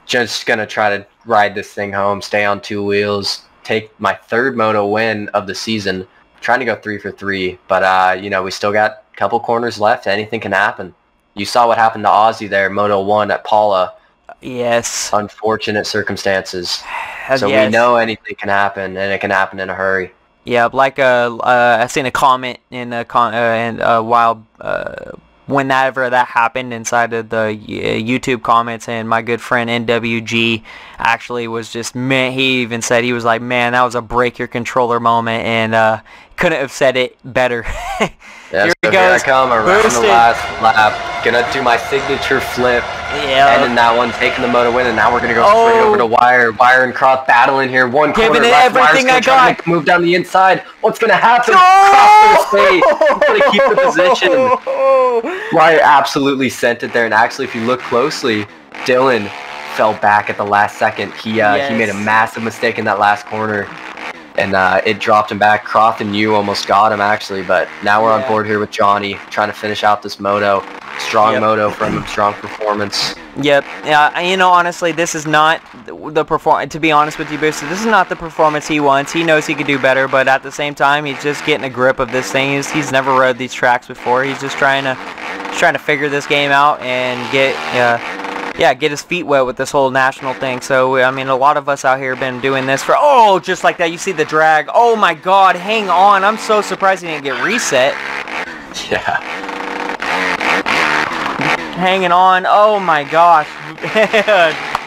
Just gonna try to ride this thing home. Stay on two wheels. Take my third moto win of the season. I'm trying to go three for three, but uh, you know, we still got a couple corners left. Anything can happen. You saw what happened to Ozzy there, Moto One at Paula. Yes. Unfortunate circumstances. So yes. We know anything can happen, and it can happen in a hurry. Yeah, like uh, uh I seen a comment in a con uh, and a while uh, whenever that happened inside of the YouTube comments, and my good friend N W G actually was just, man, he even said, he was like, man, that was a break your controller moment, and uh, couldn't have said it better. Yeah, here so he goes. Here I come around the last lap, gonna do my signature flip, yeah, and then that one taking the moto win, and now we're gonna go oh. straight over to Wire. Wire and Croft battling here, one Giving corner it left, everything Wire's gonna I got. Move down the inside. What's gonna happen? Oh! Croft their gonna keep the position. Wire absolutely sent it there, and actually, if you look closely, Dylan fell back at the last second. He uh, yes. he made a massive mistake in that last corner, and uh, it dropped him back. Croft and you almost got him, actually, but now we're yeah. on board here with Johnny, trying to finish out this moto. Strong yep. moto from him, strong performance. Yep. Uh, you know, honestly, this is not the perform. To be honest with you, Boosted, this is not the performance he wants. He knows he could do better, but at the same time, he's just getting a grip of this thing. He's, he's never rode these tracks before. He's just trying to trying to figure this game out and get uh, yeah, get his feet wet with this whole national thing. So, I mean, a lot of us out here have been doing this for, oh, just like that. You see the drag. Oh, my God. Hang on. I'm so surprised he didn't get reset. Yeah. Hanging on. Oh, my gosh.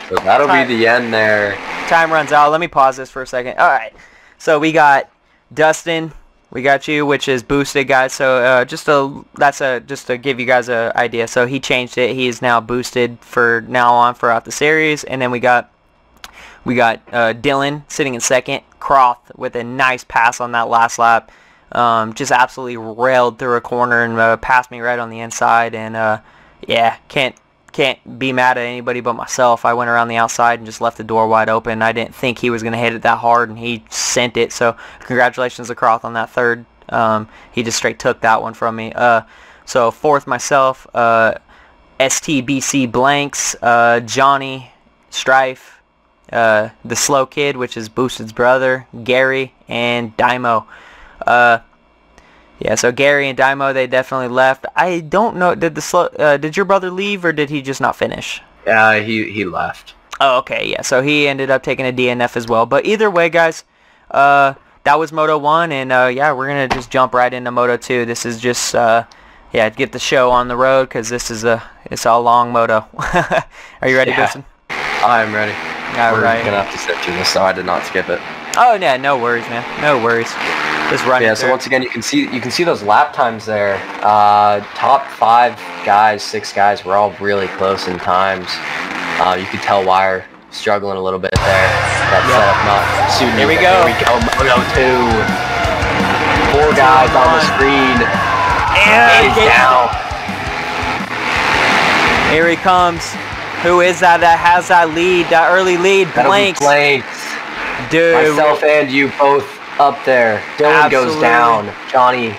So that'll time, be the end there. Time runs out. Let me pause this for a second. All right. So we got Dustin. We got you, which is Boosted, guys. So uh, just to, that's a just to give you guys an idea. So he changed it. He is now Boosted for now on throughout the series. And then we got we got uh, Dylan sitting in second. Croft with a nice pass on that last lap. Um, just absolutely railed through a corner and uh, passed me right on the inside. And uh, yeah, can't can't be mad at anybody but myself. I went around the outside and just left the door wide open. I didn't think he was going to hit it that hard, and he sent it. So congratulations to Croft on that third. Um, he just straight took that one from me. Uh, so fourth myself, uh, S T B C Blanks, uh, Johnny, Strife, uh, the Slow Kid, which is Boosted's brother, Gary, and Dymo. Uh, Yeah, so Gary and Dymo, they definitely left. I don't know. Did the slow, uh, did your brother leave, or did he just not finish? Uh, he he left. Oh, okay, yeah. So he ended up taking a D N F as well. But either way, guys, uh, that was Moto One, and uh, yeah, we're gonna just jump right into Moto Two. This is just uh, yeah, get the show on the road because this is a it's a long moto. Are you ready, yeah. Gibson? I'm ready. All we're right. gonna have to sit through this, so I did not skip it. Oh yeah, no worries, man. No worries. Just running. Yeah. So through. Once again, you can see you can see those lap times there. Uh, top five guys, six guys, we're all really close in times. Uh, you can tell Wire struggling a little bit there. That yep. setup not suiting. Here we go. Here we go. Moto two. Four guys on. on the screen. And he's down. Here he comes. Who is that? That has that lead. That early lead. Blanks. Blanks. Dude, myself and you both up there. Dylan absolutely. goes down. Johnny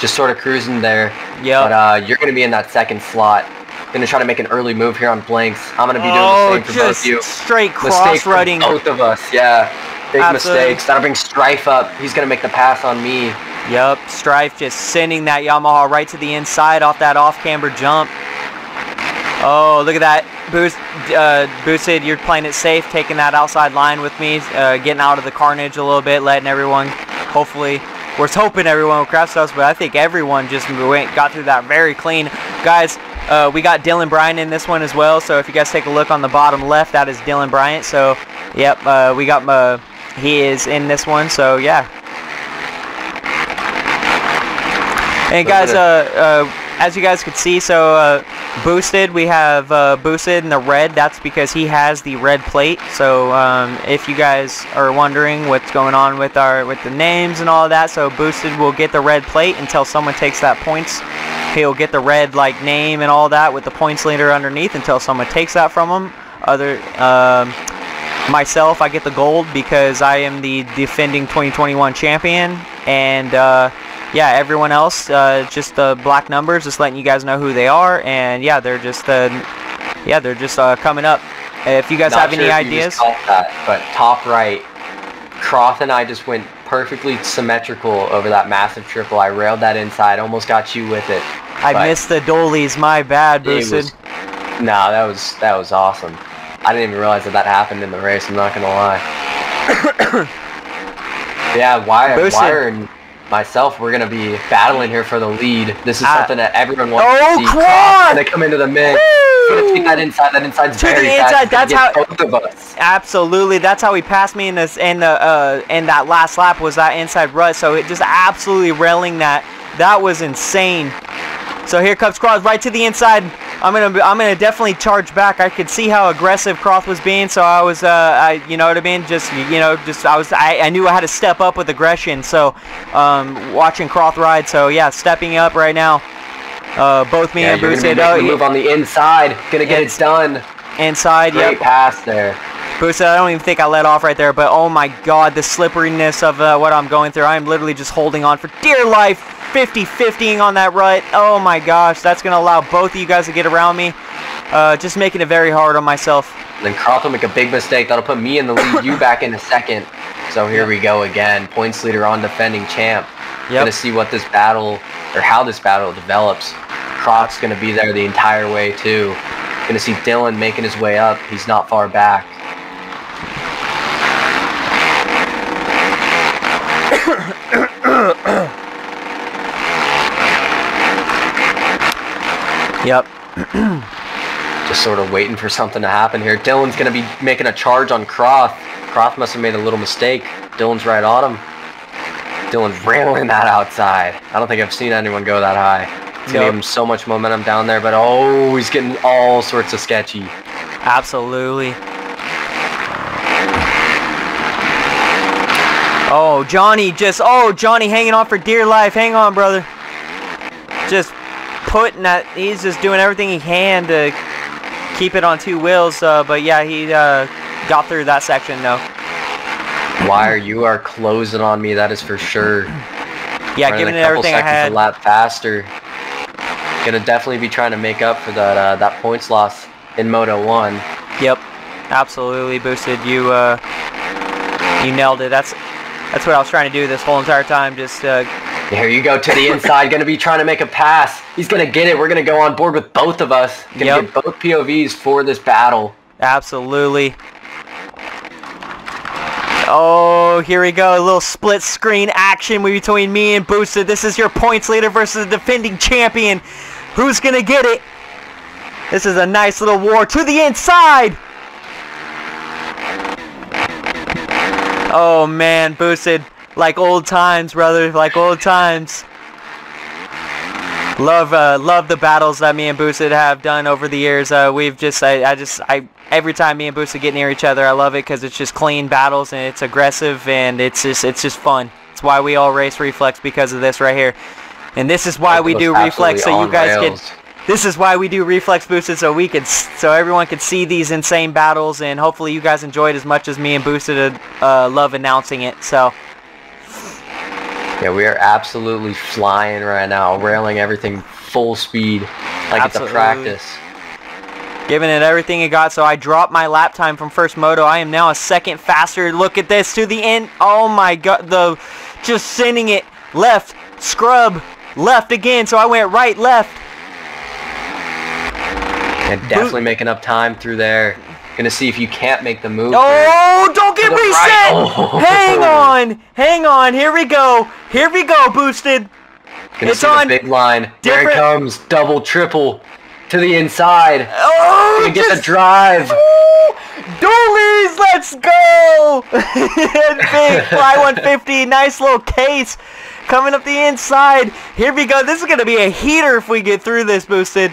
just sort of cruising there. Yeah. But uh, you're going to be in that second slot. Going to try to make an early move here on Blanks. I'm going to be oh, doing the same for both of you. Straight cross running. Both of us. Yeah. Big absolutely. mistakes. That'll bring Strife up. He's going to make the pass on me. Yep. Strife just sending that Yamaha right to the inside off that off-camber jump. Oh, look at that. Boost, uh, boosted, you're playing it safe, taking that outside line with me, uh, getting out of the carnage a little bit, letting everyone, hopefully, we're hoping everyone will crash us, but I think everyone just went, got through that very clean. Guys, uh, we got Dylan Bryant in this one as well, so if you guys take a look on the bottom left, that is Dylan Bryant. So, yep, uh, we got, uh, he is in this one, so yeah. And guys, uh, uh, as you guys could see, so uh, boosted, we have uh, boosted in the red. That's because he has the red plate. So um, if you guys are wondering what's going on with our with the names and all of that, so boosted will get the red plate until someone takes that points. He'll get the red like name and all that with the points leader underneath until someone takes that from him. Other um, myself, I get the gold because I am the defending twenty twenty-one champion, and. Uh, Yeah, everyone else, uh, just the black numbers, just letting you guys know who they are, and yeah, they're just, uh, yeah, they're just uh, coming up. If you guys Not have sure any ideas, that, but top right, Croth and I just went perfectly symmetrical over that massive triple. I railed that inside, almost got you with it. I missed the doilies, my bad, Boosted. No, nah, that was that was awesome. I didn't even realize that that happened in the race. I'm not gonna lie. Yeah, wire, wire and. Myself, we're gonna be battling here for the lead. This is uh, something that everyone wants oh, to see. Cross! And they come into the mix. Take that inside. That inside's very the inside. That's how. Both of us. Absolutely. That's how he passed me in this in the uh in that last lap was that inside rut. So it just absolutely railing that. That was insane. So here comes Cross right to the inside. I'm gonna I'm gonna definitely charge back. I could see how aggressive Cross was being, so I was uh I you know what I mean just you know just I was I, I knew I had to step up with aggression. So um watching Cross ride, so yeah, stepping up right now. Uh, both me yeah, and Boosted. Oh, move on the inside, gonna get it done. Inside, yeah. Great pass there. Boosted, I don't even think I let off right there, but oh my God, the slipperiness of uh, what I'm going through. I am literally just holding on for dear life. fifty fiftying on that rut. Oh my gosh, that's going to allow both of you guys to get around me. Uh, just making it very hard on myself. Then Croft will make a big mistake. That'll put me in the lead, you back in a second. So here we go again. Points leader on defending champ. Yep. Going to see what this battle, or how this battle develops. Croft's going to be there the entire way too. Going to see Dylan making his way up. He's not far back. Yep. Just sort of waiting for something to happen here. Dylan's going to be making a charge on Croft. Croft must have made a little mistake. Dylan's right on him. Dylan's railing that outside. I don't think I've seen anyone go that high. It's going to give him so much momentum down there, but oh, he's getting all sorts of sketchy. Absolutely. Oh, Johnny just, oh, Johnny hanging on for dear life. Hang on, brother. Just... putting that, he's just doing everything he can to keep it on two wheels, uh, but yeah, he uh, got through that section though. Wire, you are closing on me, that is for sure. Yeah, running giving it everything I had. A lap faster. Gonna definitely be trying to make up for that uh, that points loss in Moto one. Yep, absolutely, Boosted. You uh, you nailed it. That's that's what I was trying to do this whole entire time. Just. Uh, Here you go to the inside, going to be trying to make a pass. He's going to get it. We're going to go on board with both of us. Going to yep. get both P O Vs for this battle. Absolutely. Oh, here we go. A little split screen action between me and Boosted. This is your points leader versus the defending champion. Who's going to get it? This is a nice little war to the inside. Oh, man, Boosted. Like old times, brother. Like old times. Love, uh, love the battles that me and Boosted have done over the years. Uh, we've just, I, I just, I every time me and Boosted get near each other, I love it because it's just clean battles and it's aggressive and it's just, it's just fun. It's why we all race Reflex because of this right here. And this is why we do Reflex, so you guys can. This is why we do Reflex Boosted, so we can, so everyone can see these insane battles, and hopefully you guys enjoy it as much as me and Boosted uh, love announcing it. So. Yeah, we are absolutely flying right now, railing everything full speed, like absolutely. It's a practice. Giving it everything it got, so I dropped my lap time from first moto. I am now a second faster. Look at this, to the end. Oh my God, the just sending it left, scrub, left again, so I went right, left. And definitely making up time through there. Gonna see if you can't make the move. Oh, don't get reset! Right. Oh. Hang on! Hang on! Here we go! Here we go, boosted! Gonna it's see on the big line. Different. There it comes. Double, triple. To the inside. Oh! Gonna just... get the drive. Oh. Doolies! Let's go! Big fly one fifty. Nice little case. Coming up the inside. Here we go. This is gonna be a heater if we get through this, boosted.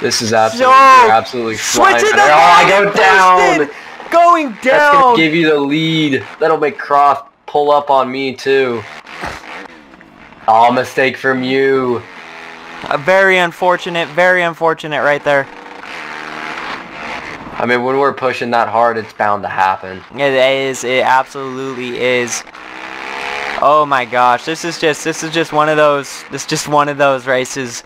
This is absolutely, so, absolutely flying. Switching the oh, I go down. Boosted. Going down. That's going to give you the lead. That'll make Croft pull up on me, too. Oh, mistake from you. A very unfortunate, very unfortunate right there. I mean, when we're pushing that hard, it's bound to happen. It is. It absolutely is. Oh, my gosh. This is just, this is just one of those, this is just one of those races.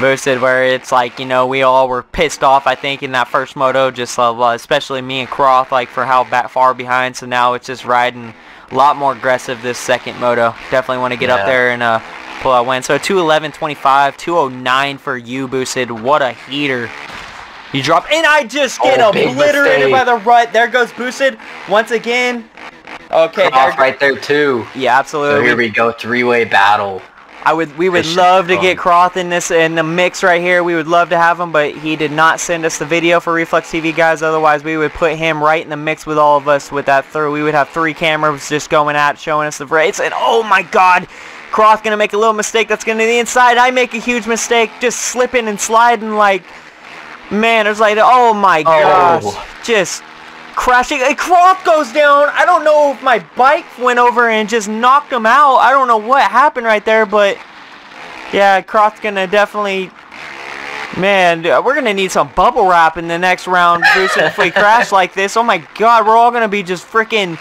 Boosted, where it's like, you know, we all were pissed off, I think, in that first moto, just uh, especially me and Croft, like, for how back far behind. So now it's just riding a lot more aggressive this second moto. Definitely want to get yeah. up there and uh, pull out win. So two eleven twenty-five, two oh nine for you, Boosted. What a heater. You drop, and I just get oh, obliterated by the rut. There goes Boosted once again. Okay, Croft there right there too. Yeah, absolutely. So here we go, three-way battle. I would, we would love to get Croft in this, in the mix right here. We would love to have him, but he did not send us the video for Reflex T V, guys. Otherwise, we would put him right in the mix with all of us with that through. We would have three cameras just going out, showing us the rates. And oh my God, Croft gonna make a little mistake. That's gonna be the inside. I make a huge mistake, just slipping and sliding like, man. It's like, oh my gosh, oh. just. Crashing. A Croft goes down. I don't know if my bike went over and just knocked him out. I don't know what happened right there, but yeah, Croft's gonna definitely, man, we're gonna need some bubble wrap in the next round, Boosted, if we crash like this. Oh my God, we're all gonna be just freaking,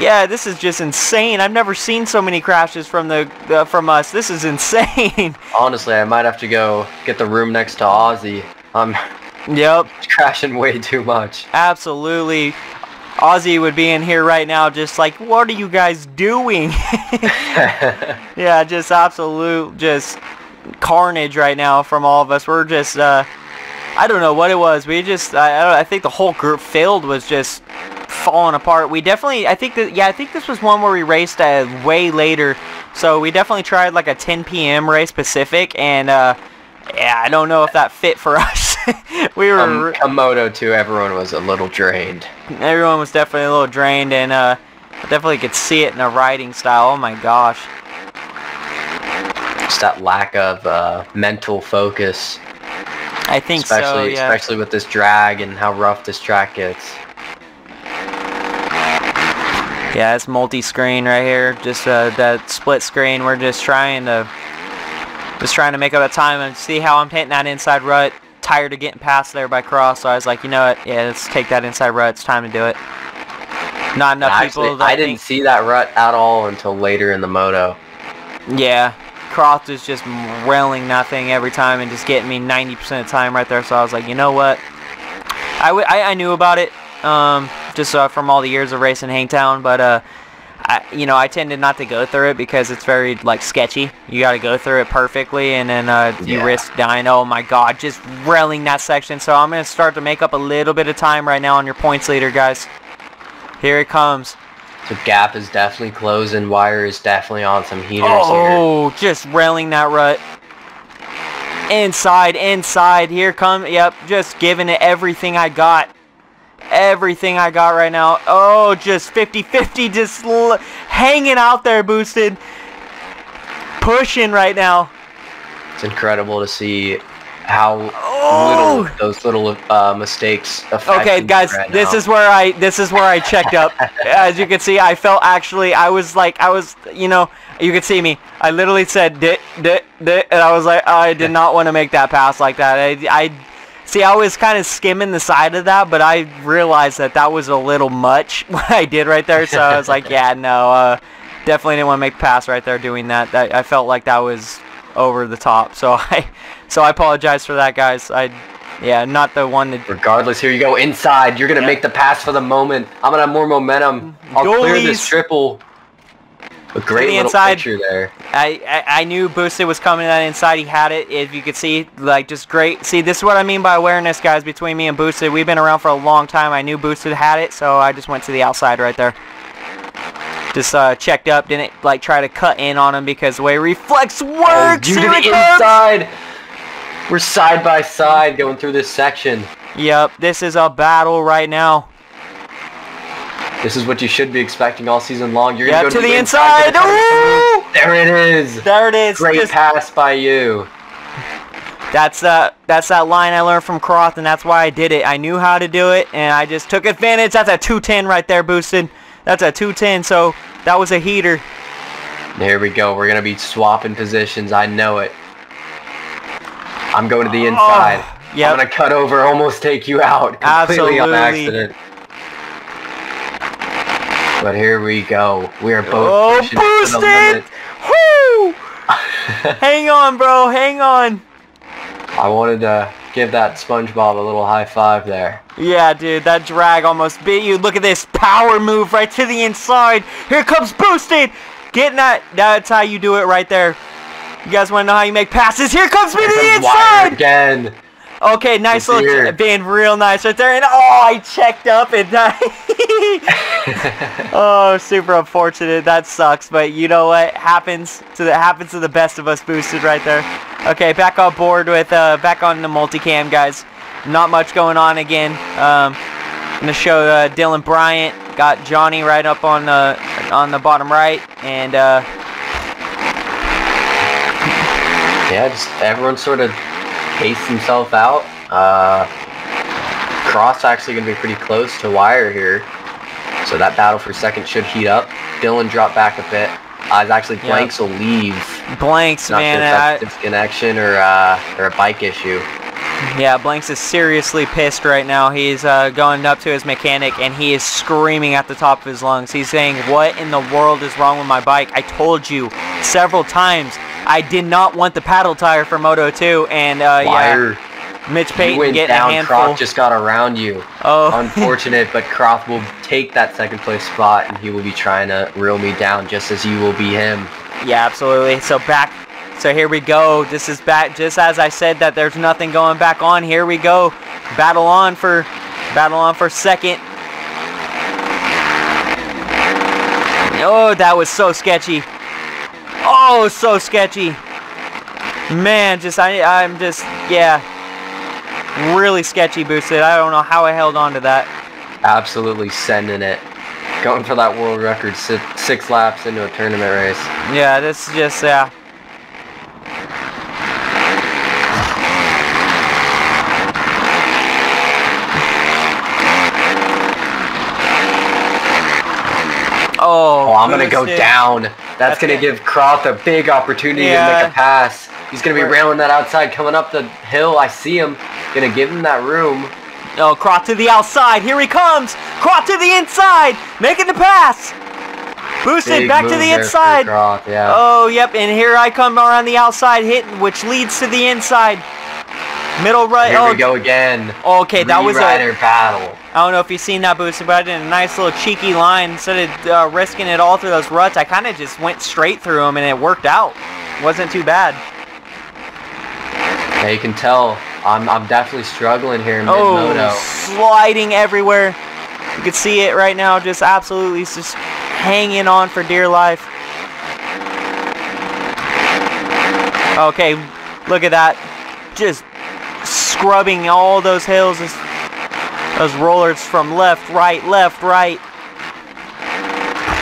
yeah, this is just insane. I've never seen so many crashes from the uh, from us. This is insane. Honestly, I might have to go get the room next to Ozzy. Um. Yep. Crashing way too much. Absolutely. Ozzy would be in here right now just like, what are you guys doing? Yeah, just absolute just carnage right now from all of us. We're just, uh, I don't know what it was. We just, I, I think the whole group field was just falling apart. We definitely, I think that, yeah, I think this was one where we raced uh, way later. So we definitely tried like a ten P M race Pacific, and uh, yeah, I don't know if that fit for us. We were um, Komodo too. Everyone was a little drained. Everyone was definitely a little drained, and uh, I definitely could see it in the riding style. Oh my gosh! Just that lack of uh, mental focus. I think especially, so. Yeah. Especially with this drag and how rough this track gets. Yeah, it's multi-screen right here. Just uh, that split screen. We're just trying to, just trying to make up a time and see how I'm hitting that inside rut. Tired of getting passed there by Cross, so I was like, you know what, yeah, let's take that inside rut. It's time to do it. Not enough Actually, people. That I didn't think... see that rut at all until later in the moto. Yeah, Cross is just railing nothing every time and just getting me ninety percent of the time right there. So I was like, you know what, I, w I, I knew about it, um, just uh, from all the years of racing Hangtown, but uh, I, you know, I tended not to go through it because it's very, like, sketchy. You got to go through it perfectly, and then uh, you yeah. risk dying. Oh, my God, just railing that section. So I'm going to start to make up a little bit of time right now on your points leader, guys. Here it comes. The gap is definitely closing. Wire is definitely on some heaters oh, here. Oh, just railing that rut. Inside, inside. Here come, yep, just giving it everything I got. Everything I got right now. Oh, just fifty fifty, just l hanging out there, Boosted. Pushing right now. It's incredible to see how oh. little those little uh, mistakes affect. Okay, guys, right this now. is where I this is where I checked up. As you can see, I felt actually I was like I was you know you could see me. I literally said dit dit dit, and I was like, oh, I did not want to make that pass like that. I I. See, I was kind of skimming the side of that, but I realized that that was a little much what I did right there. So I was like, yeah, no, uh, definitely didn't want to make the pass right there doing that. that. I felt like that was over the top. So I so I apologize for that, guys. I, yeah, not the one that... Regardless, here you go inside. You're going to yeah. make the pass for the moment. I'm going to have more momentum. I'll Goalies. clear this triple. A great the little inside, picture there. I, I, I knew Boosted was coming on the inside. He had it. If you could see, like, just great. See, this is what I mean by awareness, guys, between me and Boosted. We've been around for a long time. I knew Boosted had it, so I just went to the outside right there. Just uh, checked up. Didn't, like, try to cut in on him because the way Reflex works. Oh, you did it inside. We're side by side going through this section. Yep, this is a battle right now. This is what you should be expecting all season long. You're yep, gonna go to, to the inside. inside. There it is. There it is. Great Just, pass by you. That's uh, that's that line I learned from Croft, and that's why I did it. I knew how to do it, and I just took advantage. That's a two ten right there, Boosted. That's a two ten, so that was a heater. There we go. We're going to be swapping positions. I know it. I'm going to the inside. Oh, yep. I'm going to cut over, almost take you out. Completely Absolutely. on accident. But here we go. We are both oh, pushing to the limit. Woo! Hang on, bro. Hang on. I wanted to give that SpongeBob a little high five there. Yeah, dude. That drag almost beat you. Look at this power move right to the inside. Here comes Boosted. Getting that. That's how you do it right there. You guys want to know how you make passes? Here comes me to the inside. Again. Okay, nice it's little here. being real nice right there, and oh, I checked up and oh, super unfortunate. That sucks, but you know what happens to the happens to the best of us. Boosted right there. Okay, back on board with uh, back on the multicam, guys. Not much going on again. Um, I'm gonna show uh, Dylan Bryant. Got Johnny right up on the on the bottom right, and uh, yeah, just everyone sort of. Pace himself out. Uh, Cross actually going to be pretty close to wire here. So that battle for second should heat up. Dylan dropped back a bit. Uh, it's actually Blanks yep. will leave. Blanks, Not man. Not sure if that's disconnection or, uh, or a bike issue. Yeah, Blanks is seriously pissed right now. He's uh, going up to his mechanic, and he is screaming at the top of his lungs. He's saying, what in the world is wrong with my bike? I told you several times. I did not want the paddle tire for Moto two, and uh, yeah, Mitch Payton getting down, a handful. Croft just got around you. Oh, unfortunate, but Croft will take that second place spot, and he will be trying to reel me down just as you will be him. Yeah, absolutely. So back, so here we go. This is back, just as I said that there's nothing going back on. Here we go, battle on for, battle on for second. Oh, that was so sketchy. Oh, so sketchy. Man, just, I, I'm just, yeah. Really sketchy, Boosted. I don't know how I held on to that. Absolutely sending it. Going for that world record six, six laps into a tournament race. Yeah, this is just, yeah. Uh, Oh, I'm going to go down. That's, That's going to give Croft a big opportunity yeah. to make a pass. He's going to be railing that outside, coming up the hill. I see him. Going to give him that room. Oh, Croft to the outside. Here he comes. Croft to the inside. Making the pass. Boosted back to the inside. Croft, yeah. Oh, yep. And here I come around the outside hitting, which leads to the inside. Middle right. Here oh. we go again. Oh, okay, that was a rider battle. I don't know if you've seen that, Boosted, but I did a nice little cheeky line. Instead of uh, risking it all through those ruts, I kind of just went straight through them, and it worked out. Wasn't too bad. Yeah, you can tell I'm I'm definitely struggling here in mid-moto. Oh, sliding everywhere. You can see it right now, just absolutely just hanging on for dear life. Okay, look at that. Just scrubbing all those hills, those rollers from left, right, left, right.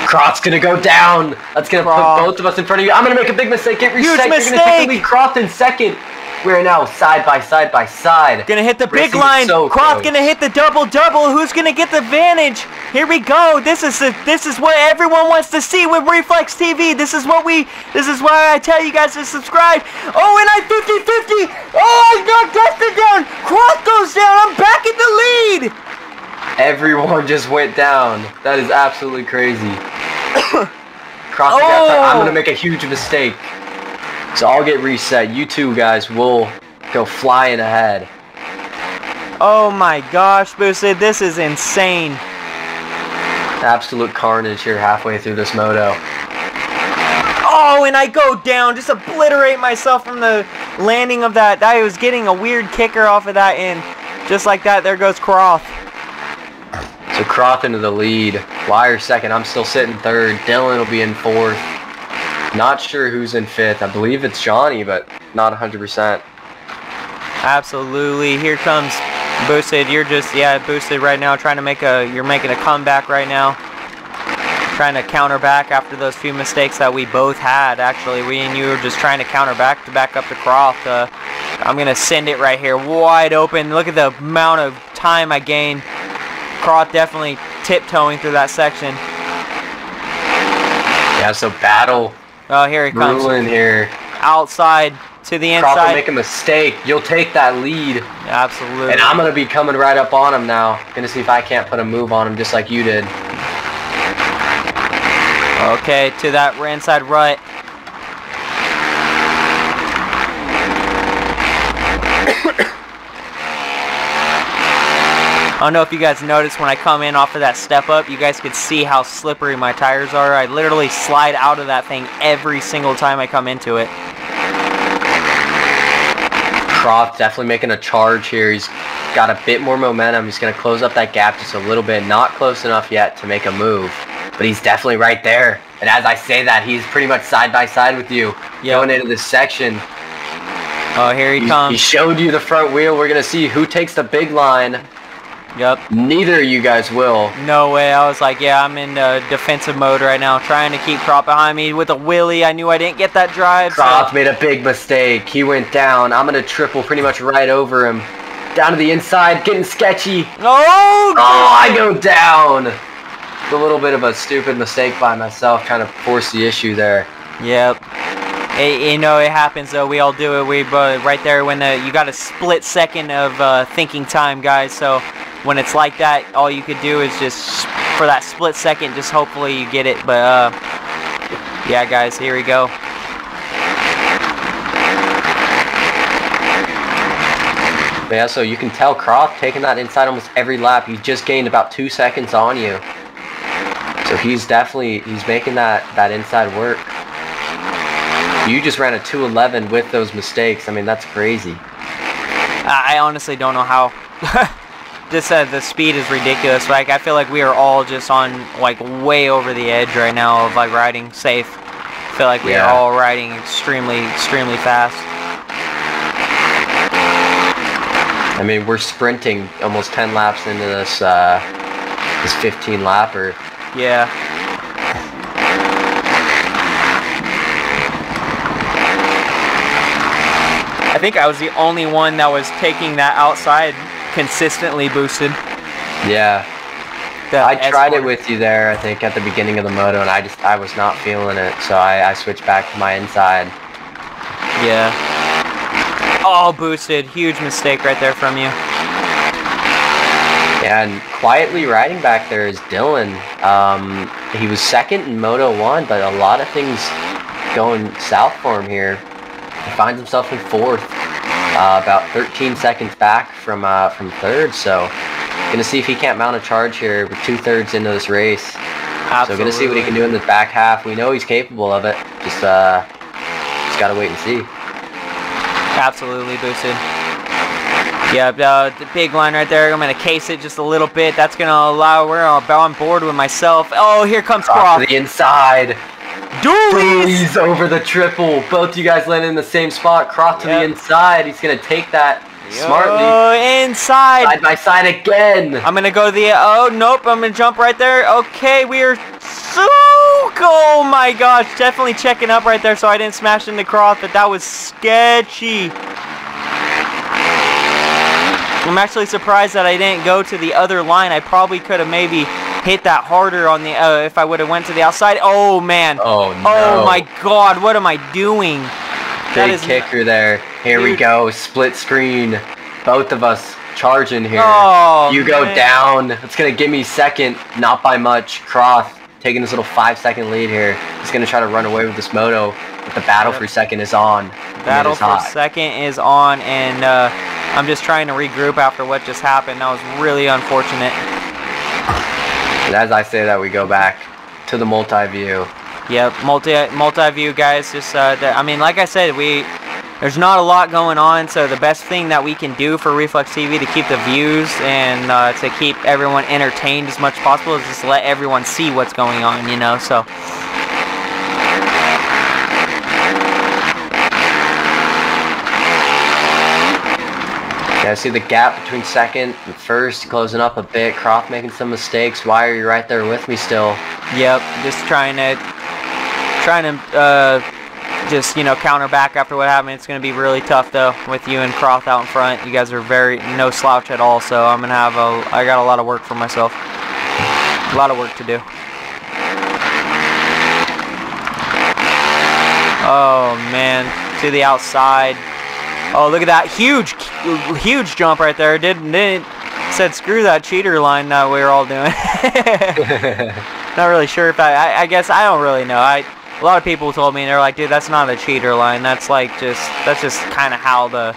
Croft's gonna go down. That's gonna Croft. put both of us in front of you. I'm gonna make a big mistake. Get reset. Huge mistake. You're gonna take the lead. Croft in second. We're now side by side by side. Gonna hit the big line. So Croft gonna hit the double double. Who's gonna get the advantage? Here we go. This is a, this is what everyone wants to see with Reflex T V. This is what we. This is why I tell you guys to subscribe. Oh, and I fifty fifty. Oh, I knocked Dustin down. Croft goes down. I'm back in the lead. Everyone just went down. That is absolutely crazy. Croft, oh. I'm gonna make a huge mistake. So I'll get reset. You two guys will go flying ahead. Oh my gosh, Boosted, this is insane. Absolute carnage here halfway through this moto. Oh, and I go down, just obliterate myself from the landing of that. I was getting a weird kicker off of that, and just like that, there goes Croth. So Croth into the lead. Wire second. I'm still sitting third. Dylan will be in fourth. Not sure who's in fifth. I believe it's Johnny, but not one hundred percent. Absolutely. Here comes Boosted. You're just, yeah, Boosted right now. Trying to make a, you're making a comeback right now. Trying to counter back after those few mistakes that we both had, actually. We and you were just trying to counter back to back up to Croft. Uh, I'm going to send it right here. Wide open. Look at the amount of time I gained. Croft definitely tiptoeing through that section. Yeah, so battle. Oh, here he comes. Ruin here. Outside to the inside. Croft will make a mistake. You'll take that lead. Absolutely. And I'm going to be coming right up on him now. Going to see if I can't put a move on him just like you did. Okay, to that inside right. I don't know if you guys noticed when I come in off of that step up, you guys could see how slippery my tires are. I literally slide out of that thing every single time I come into it. Croft definitely making a charge here. He's got a bit more momentum. He's going to close up that gap just a little bit. Not close enough yet to make a move. But he's definitely right there. And as I say that, he's pretty much side by side with you. Yep. Going into this section. Oh, here he, he comes. He showed you the front wheel. We're going to see who takes the big line. Yep. Neither of you guys will. No way. I was like, yeah, I'm in uh, defensive mode right now. Trying to keep Croft behind me with a wheelie. I knew I didn't get that drive. Croft so. made a big mistake. He went down. I'm going to triple pretty much right over him. Down to the inside. Getting sketchy. Oh, God. Oh, I go down. A little bit of a stupid mistake by myself, trying to force the issue there. Yep. It, you know, it happens though. We all do it. We but right there when the, you got a split second of uh, thinking time, guys. So when it's like that, all you could do is just for that split second, just hopefully you get it. But uh, yeah, guys, here we go. Yeah, so you can tell Croft taking that inside almost every lap. He just gained about two seconds on you. So he's definitely, he's making that, that inside work. You just ran a two eleven with those mistakes. I mean, that's crazy. I honestly don't know how. This uh, the speed is ridiculous. Like, I feel like we are all just on, like, way over the edge right now of, like, riding safe. I feel like we yeah. are all riding extremely, extremely fast. I mean, we're sprinting almost ten laps into this, uh, this fifteen-lapper. Yeah. I think I was the only one that was taking that outside consistently boosted. Yeah. The I S four. Tried it with you there, I think, at the beginning of the moto, and I just I was not feeling it, so I, I switched back to my inside. Yeah. Oh, boosted. Huge mistake right there from you. And quietly riding back there is Dylan. Um, he was second in Moto one, but a lot of things going south for him here. He finds himself in fourth, uh, about thirteen seconds back from uh, from third. So, gonna see if he can't mount a charge here with two thirds into this race. Absolutely. So, gonna see what he can do in the back half. We know he's capable of it. Just uh, just gotta wait and see. Absolutely, boosted. Yeah, uh, the big line right there. I'm going to case it just a little bit. That's going to allow... We're on board with myself. Oh, here comes Croft. Croft to the inside. Dooley's over the triple. Both you guys landed in the same spot. Croft yep. to the inside. He's going to take that Yo, smartly. Inside. Side by side again. I'm going to go to the... Oh, nope. I'm going to jump right there. Okay, we are so... Oh, my gosh. Definitely checking up right there so I didn't smash into Croft, but that was sketchy. I'm actually surprised that I didn't go to the other line. I probably could have maybe hit that harder on the uh, if I would have went to the outside. Oh, man. Oh, no. Oh, my God. What am I doing? Big kicker there. Here Dude. we go. Split screen. Both of us charging here. Oh, you go man. down. It's going to give me second. Not by much. Croft taking this little five-second lead here. He's going to try to run away with this moto. But the battle yep. for second is on. Battle is for hot. second is on. And... uh I'm just trying to regroup after what just happened. That was really unfortunate. And as I say that, we go back to the multi-view. Yep, multi multi view guys. Just uh, I mean, like I said, we there's not a lot going on, so the best thing that we can do for Reflex T V to keep the views and uh, to keep everyone entertained as much as possible is just let everyone see what's going on, you know. So. Yeah, see the gap between second and first, closing up a bit. Croft making some mistakes. Wire, you're right there with me still. Yep, just trying to, trying to, uh, just you know, counter back after what happened. It's going to be really tough though with you and Croft out in front. You guys are very no slouch at all. So I'm going to have a, I got a lot of work for myself. A lot of work to do. Oh man, to the outside. Oh, look at that huge, huge jump right there. Didn't it? Said screw that cheater line that we were all doing. Not really sure if I, I, I guess I don't really know. I a lot of people told me, and they're like, dude, that's not a cheater line. That's like just that's just kind of how the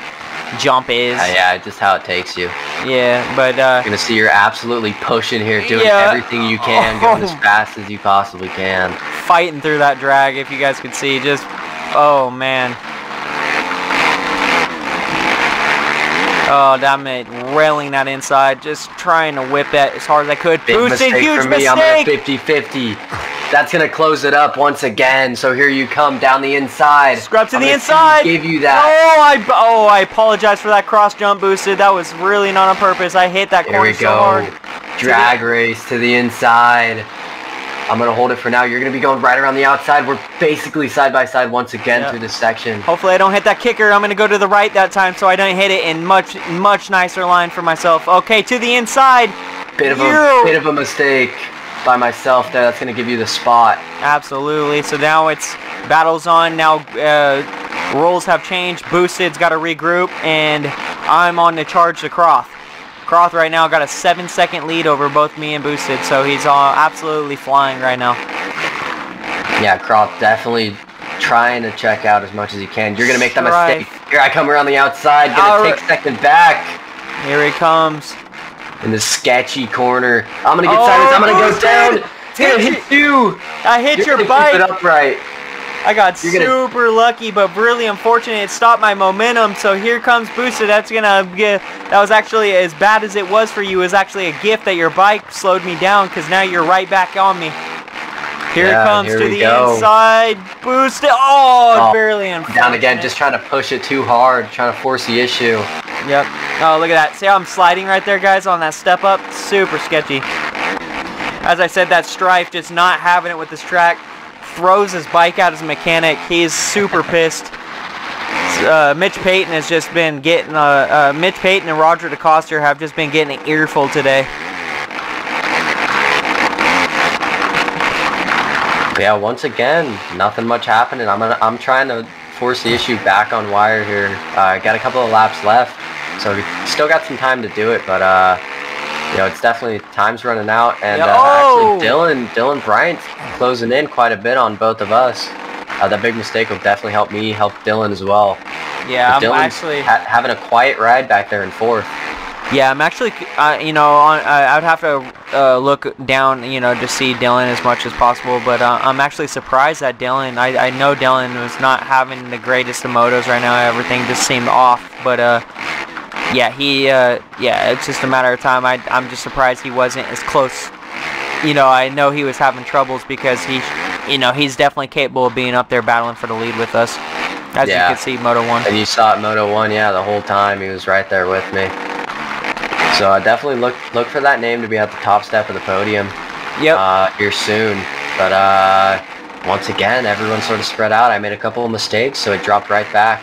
jump is. Uh, yeah, just how it takes you. Yeah, but uh, you're gonna see you're absolutely pushing here, doing yeah. everything you can, oh. going as fast as you possibly can. Fighting through that drag, if you guys could see, just oh man. Oh, damn it. Railing that inside. Just trying to whip that as hard as I could. Big Boosting, mistake huge for me. Mistake. I'm at fifty fifty. That's going to close it up once again. So here you come down the inside. Scrub to I'm the inside. Give you that. Oh I, oh, I apologize for that cross jump boosted. That was really not on purpose. I hit that there corner so hard. Drag to race to the inside. I'm going to hold it for now. You're going to be going right around the outside. We're basically side by side once again yep. through this section. Hopefully I don't hit that kicker. I'm going to go to the right that time so I don't hit it in much, much nicer line for myself. Okay, to the inside. Bit of, a, bit of a mistake by myself there. That's going to give you the spot. Absolutely. So now it's battles on. Now uh, roles have changed. Boosted's got to regroup, and I'm on the charge to Croft. Croft right now got a seven second lead over both me and Boosted, so he's all absolutely flying right now. Yeah, Croft definitely trying to check out as much as he can. You're going to make that mistake. Here I come around the outside, going to take second back. Here he comes. In the sketchy corner. I'm going to get oh, sideways. I'm going to go down. It's going to hit you. I hit You're your bike. Keep it upright. I got You're super gonna... lucky, but really unfortunate. It stopped my momentum. So here comes Boosted. That's gonna get. That was actually as bad as it was for you. It was actually a gift that your bike slowed me down, because now you're right back on me. Here yeah, it comes here to the go. inside. Boosted. Oh, oh, barely unfortunate. Down again. Just trying to push it too hard. Trying to force the issue. Yep. Oh, look at that. See how I'm sliding right there, guys, on that step up. Super sketchy. As I said, that Strife just not having it with this track. Throws his bike at his mechanic. He's super pissed. Uh, Mitch Payton has just been getting. Uh, uh, Mitch Payton and Roger DeCoster have just been getting an earful today. Yeah, once again, nothing much happening. I'm gonna, I'm trying to force the issue back on wire here. I uh, got a couple of laps left, so we still got some time to do it, but. Uh, You know, it's definitely time's running out, and uh, oh. actually Dylan, Dylan Bryant's closing in quite a bit on both of us. Uh, that big mistake will definitely help me, help Dylan as well. Yeah, I'm Dylan's actually ha having a quiet ride back there in fourth. Yeah, I'm actually, uh, you know, on, uh, I'd have to uh, look down, you know, to see Dylan as much as possible. But uh, I'm actually surprised that Dylan. I, I know Dylan was not having the greatest of motos right now. Everything just seemed off, but. Uh, Yeah, he, uh, yeah, it's just a matter of time. I, I'm just surprised he wasn't as close. You know, I know he was having troubles because he, you know, he's definitely capable of being up there battling for the lead with us. As yeah. you can see, Moto one. And you saw it, Moto one, yeah, the whole time. He was right there with me. So I definitely look, look for that name to be at the top step of the podium. Yep. Uh, here soon. But, uh, once again, everyone sort of spread out. I made a couple of mistakes, so it dropped right back.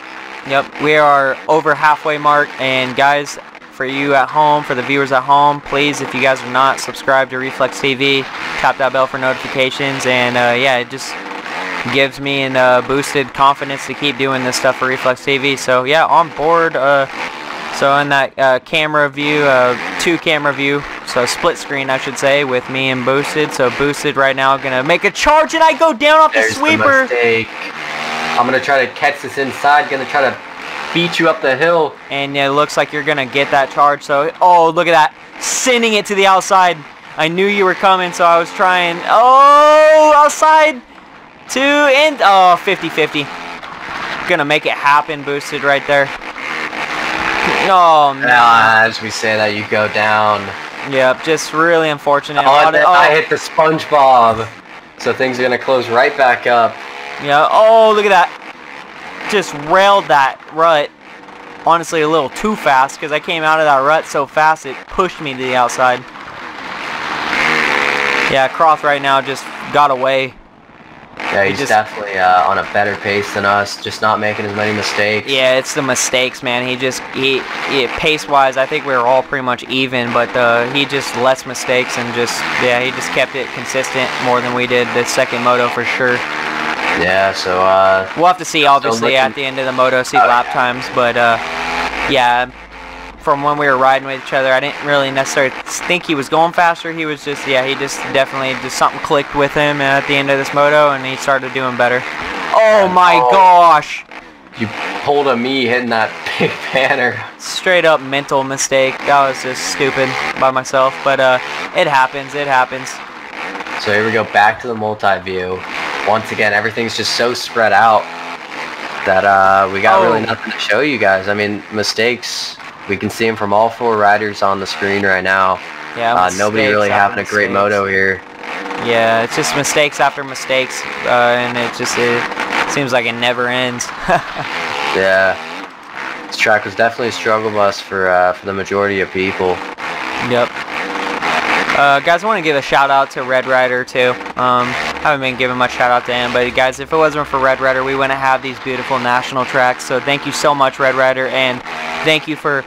Yep, we are over halfway mark, and guys, for you at home, for the viewers at home, please, if you guys are not subscribed to Reflex T V, tap that bell for notifications, and uh, yeah, it just gives me and uh, Boosted confidence to keep doing this stuff for Reflex T V. So yeah, on board, uh, so in that uh, camera view, uh, two camera view, so split screen I should say, with me and Boosted. So Boosted right now gonna make a charge, and I go down off There's the sweeper. The I'm going to try to catch this inside, going to try to beat you up the hill. And it looks like you're going to get that charge. So, oh, look at that. Sending it to the outside. I knew you were coming, so I was trying. Oh, outside. Two and, oh, fifty fifty. Gonna make it happen, boosted right there. Oh, man. Uh, as we say that, you go down. Yep, just really unfortunate. Oh, I, oh. I hit the SpongeBob. So things are gonna close right back up. Yeah, oh, look at that. Just railed that rut. Honestly, a little too fast, because I came out of that rut so fast it pushed me to the outside. Yeah, Croft right now just got away. Yeah, he's he just, definitely uh, on a better pace than us, just not making as many mistakes. Yeah, it's the mistakes, man. He just, he, he pace-wise, I think we were all pretty much even, but uh, he just less mistakes and just, yeah, he just kept it consistent more than we did the second moto for sure. Yeah, so uh, we'll have to see, obviously, at the end of the moto, see oh, lap yeah. times, but uh, yeah, from when we were riding with each other, I didn't really necessarily think he was going faster. He was just, yeah, he just definitely, just something clicked with him at the end of this moto, and he started doing better. Oh my oh, gosh! You pulled a me hitting that big banner. Straight up mental mistake. That was just stupid by myself, but uh, it happens, it happens. So here we go, back to the multi-view. Once again, everything's just so spread out that uh, we got oh. really nothing to show you guys. I mean, mistakes, we can see them from all four riders on the screen right now. Yeah, uh, nobody really having mistakes. a great moto here. Yeah, it's just mistakes after mistakes, uh, and it just it seems like it never ends. Yeah, this track was definitely a struggle bus for, uh, for the majority of people. Yep. Uh, guys, I want to give a shout out to Red Rider too. Um, haven't been giving much shout out to him, but guys, if it wasn't for Red Rider, we wouldn't have these beautiful national tracks. So thank you so much, Red Rider, and thank you for.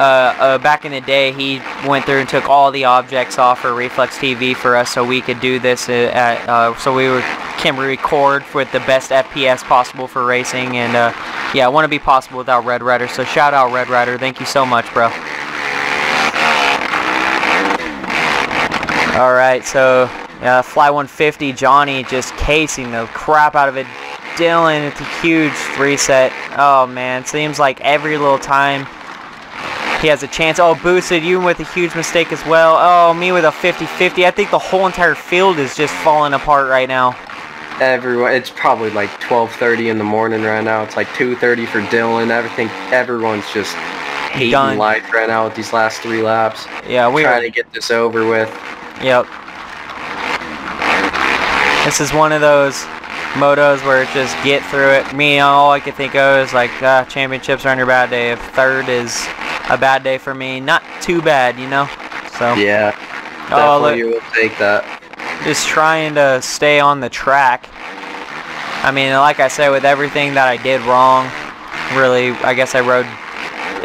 Uh, uh, back in the day, he went through and took all the objects off for Reflex T V for us, so we could do this. Uh, at, uh, so we were can record with the best F P S possible for racing, and uh, yeah, it wouldn't be possible without Red Rider. So shout out Red Rider, thank you so much, bro. Alright, so uh, Fly one fifty, Johnny just casing the crap out of it. Dylan, it's a huge reset. Oh man, seems like every little time he has a chance. Oh, boosted, you with a huge mistake as well. Oh, me with a fifty fifty. I think the whole entire field is just falling apart right now. Everyone, it's probably like twelve thirty in the morning right now. It's like two thirty for Dylan. Everything, everyone's just hating Done. life right now with these last three laps. Yeah, we trying to get this over with. Yep. This is one of those motos where it just get through it. Me, all I could think of is like, uh, championships are on your bad day. If third is a bad day for me, not too bad, you know? So yeah, definitely oh, you will take that. Just trying to stay on the track. I mean, like I said, with everything that I did wrong, really, I guess I rode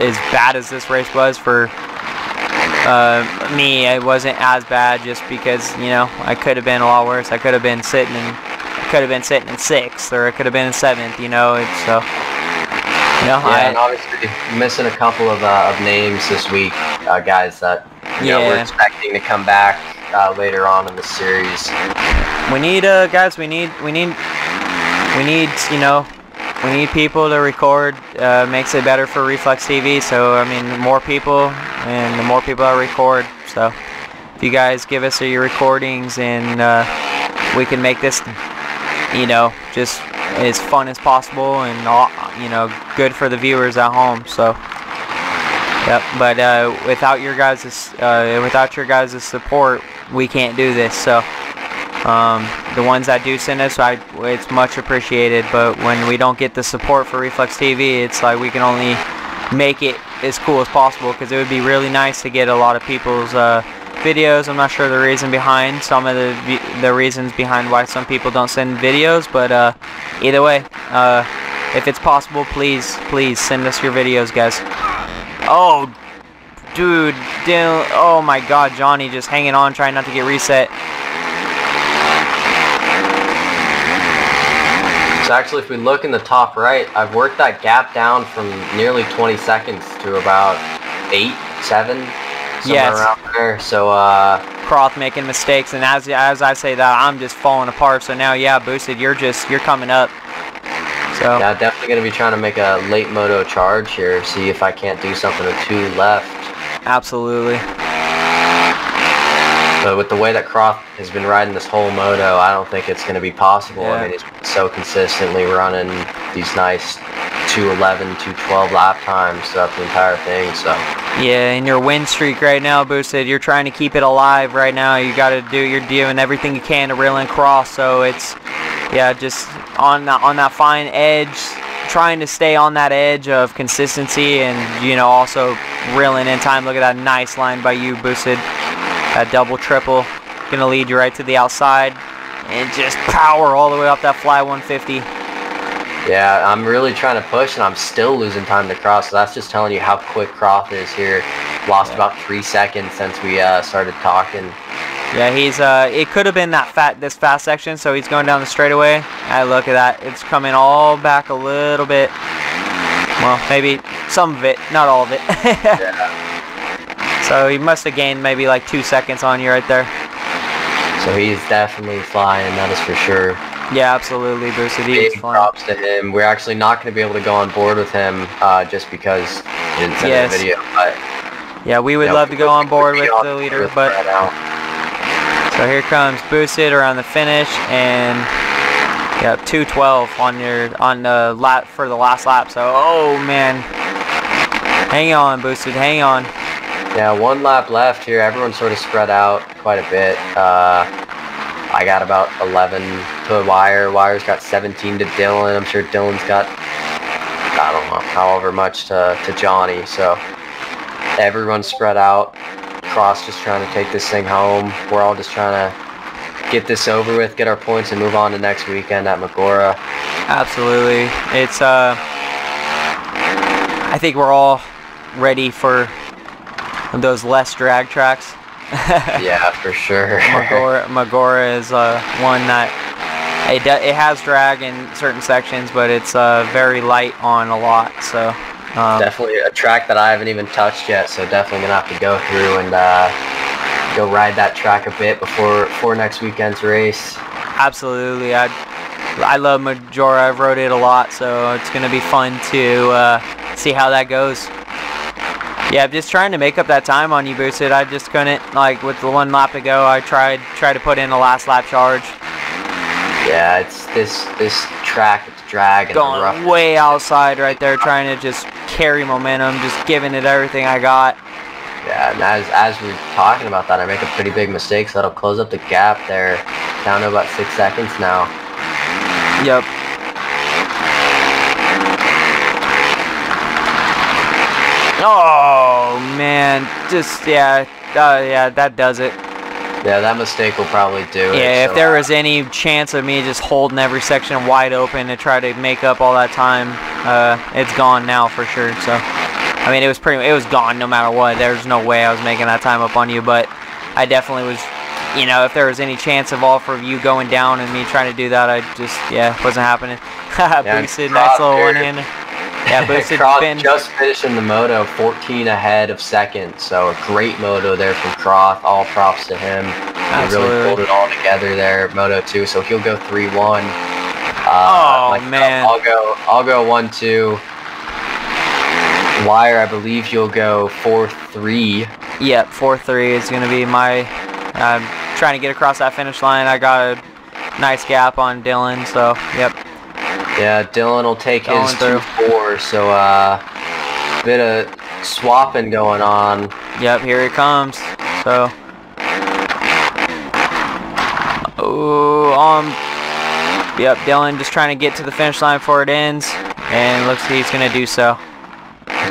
as bad as this race was for... Uh, me, it wasn't as bad just because, you know, I could have been a lot worse. I could have been sitting in, could have been sitting in sixth, or I could have been in seventh. You know, it's so. You know, yeah, I, and obviously missing a couple of uh, of names this week, uh, guys that you yeah. know we're expecting to come back uh, later on in the series. We need, uh, guys. We need, we need, we need, you know. We need people to record, uh, makes it better for Reflex T V, so, I mean, the more people, and the more people I record, so, if you guys give us your recordings, and, uh, we can make this, you know, just as fun as possible, and, all, you know, good for the viewers at home, so, yep, but, uh, without your guys', uh, without your guys' support, we can't do this, so. Um, the ones that do send us, I, it's much appreciated, but when we don't get the support for Reflex T V, it's like we can only make it as cool as possible, because it would be really nice to get a lot of people's uh, videos. I'm not sure the reason behind, some of the, the reasons behind why some people don't send videos, but uh, either way, uh, if it's possible, please, please send us your videos, guys. Oh, dude, dude, oh my god, Johnny just hanging on, trying not to get reset. So actually, if we look in the top right, I've worked that gap down from nearly twenty seconds to about eight, seven, somewhere yes. around there. So, uh... Croft making mistakes, and as as I say that, I'm just falling apart. So now, yeah, Boosted, you're just, you're coming up. So yeah, definitely going to be trying to make a late moto charge here, see if I can't do something with two left. Absolutely. But with the way that Croft has been riding this whole moto, I don't think it's going to be possible. Yeah. I mean, he's so consistently running these nice two eleven, two twelve lap times throughout the entire thing. So yeah, and your win streak right now, Boosted, you're trying to keep it alive right now. You got to do, you're doing everything you can to reel in Cross. So it's, yeah, just on the, on that fine edge, trying to stay on that edge of consistency, and you know, also reeling in time. Look at that nice line by you, Boosted. That double triple gonna lead you right to the outside and just power all the way up that fly one fifty. Yeah, I'm really trying to push, and I'm still losing time to Cross. So that's just telling you how quick Croft is here. Lost yeah. about three seconds since we uh, started talking. Yeah, he's. Uh, it could have been that fat, this fast section. So he's going down the straightaway. I look at that. It's coming all back a little bit. Well, maybe some of it, not all of it. Yeah. So he must have gained maybe like two seconds on you right there. So he's definitely flying. That is for sure. Yeah, absolutely, Bruce. Big props to him. We're actually not going to be able to go on board with him uh, just because he didn't send yes. the video. But, yeah, we would you know, love to go on board with on the leader, with but right so here comes Boosted around the finish, and yeah, two twelve on your on the lap for the last lap. So, oh man, hang on, Boosted, hang on. Yeah, one lap left here. Everyone's sort of spread out quite a bit. Uh, I got about eleven to Wire. Wire's got seventeen to Dylan. I'm sure Dylan's got, I don't know, however much to, to Johnny. So everyone's spread out. Cross just trying to take this thing home. We're all just trying to get this over with, get our points, and move on to next weekend at Mogora. Absolutely. It's, uh, I think we're all ready for those less drag tracks. Yeah, for sure. Mogora, Mogora is uh, one that it, it has drag in certain sections, but it's uh, very light on a lot. So um, definitely a track that I haven't even touched yet. So definitely gonna have to go through and uh, go ride that track a bit before for next weekend's race. Absolutely, I I love Mogora. I've rode it a lot, so it's gonna be fun to uh, see how that goes. Yeah, I'm just trying to make up that time on you, Boosted. I just couldn't, like, with the one lap to go, I tried tried to put in a last lap charge. Yeah, it's this this track, it's drag and going rough. Way outside right there, trying to just carry momentum, just giving it everything I got. Yeah, and as, as we're talking about that, I make a pretty big mistake, so that'll close up the gap there. Down to about six seconds now. Yep. Oh man, just yeah, uh, yeah, that does it. Yeah, that mistake will probably do it. Yeah, if there was any chance of me just holding every section wide open to try to make up all that time, uh, it's gone now for sure. So, I mean, it was pretty, it was gone no matter what. There's no way I was making that time up on you, but I definitely was. You know, if there was any chance of all for you going down and me trying to do that, I just yeah, wasn't happening. Boosted, nice little one-hander. Yeah, Boosted been just finishing the moto fourteen ahead of second, so a great moto there from Croft. All props to him. Absolutely. He really pulled it all together there, moto two. So he'll go three one. Uh, oh like, man, I'll go, I'll go one two. Wire, I believe you'll go four three. Yep, four three is gonna be my. I'm trying to get across that finish line. I got a nice gap on Dylan, so yep. Yeah, Dylan will take Dylan his two four, so uh, a bit of swapping going on. Yep, here it comes. So, oh, um, yep, Dylan just trying to get to the finish line before it ends, and looks like he's gonna do so.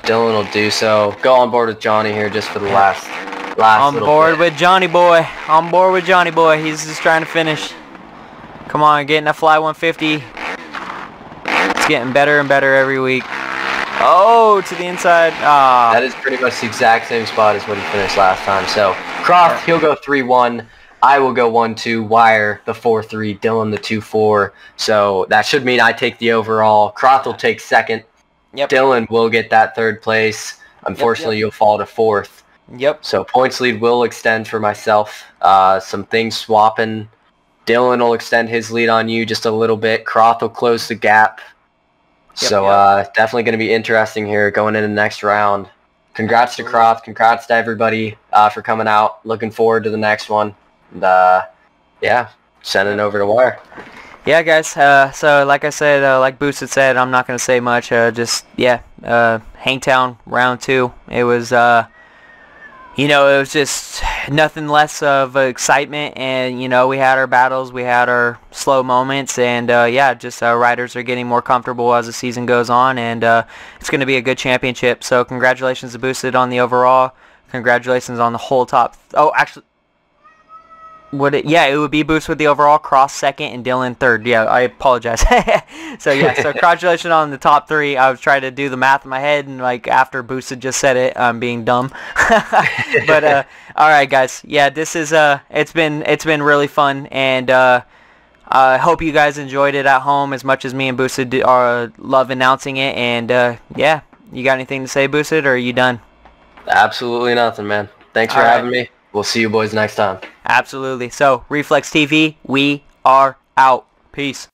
Dylan will do so. Go on board with Johnny here, just for the last, last. On board bit. with Johnny boy. On board with Johnny boy. He's just trying to finish. Come on, getting a fly one fifty. It's getting better and better every week. Oh, to the inside. Oh. That is pretty much the exact same spot as when he finished last time. So, Croft, he'll go three one. I will go one two. Wire, the four three. Dylan, the two four. So, that should mean I take the overall. Croft will take second. Yep. Dylan will get that third place. Unfortunately, yep, yep. you'll fall to fourth. Yep. So, points lead will extend for myself. Uh, some things swapping. Dylan will extend his lead on you just a little bit. Croft will close the gap. Yep, so yep. Uh, definitely going to be interesting here going into the next round. congrats to Croft. Congrats to everybody uh, for coming out. Looking forward to the next one. And, uh, yeah, send it over to Wire. Yeah, guys. Uh, so, like I said, uh, like Boosted said, I'm not going to say much. Uh, just, yeah, uh, Hangtown, round two. It was, uh, you know, it was just nothing less of excitement. And, you know, we had our battles. We had our slow moments. And, uh, yeah, just uh, riders are getting more comfortable as the season goes on. And uh, it's going to be a good championship. So, congratulations to Boosted on the overall. Congratulations on the whole top. Th oh, actually. Would it, yeah, it would be Boost with the overall, Cross second, and Dylan third. Yeah, I apologize. So, yeah, so congratulations on the top three. I was trying to do the math in my head, and, like, after Boost had just said it, I'm being dumb. But, uh, all right, guys. Yeah, this is, uh, it's been, it's been really fun, and, uh, I uh, hope you guys enjoyed it at home as much as me and Boosted are love announcing it. And, uh, yeah, you got anything to say, Boosted, or are you done? Absolutely nothing, man. Thanks all for right. having me. We'll see you boys next time. Absolutely. So, Reflex T V, we are out. Peace.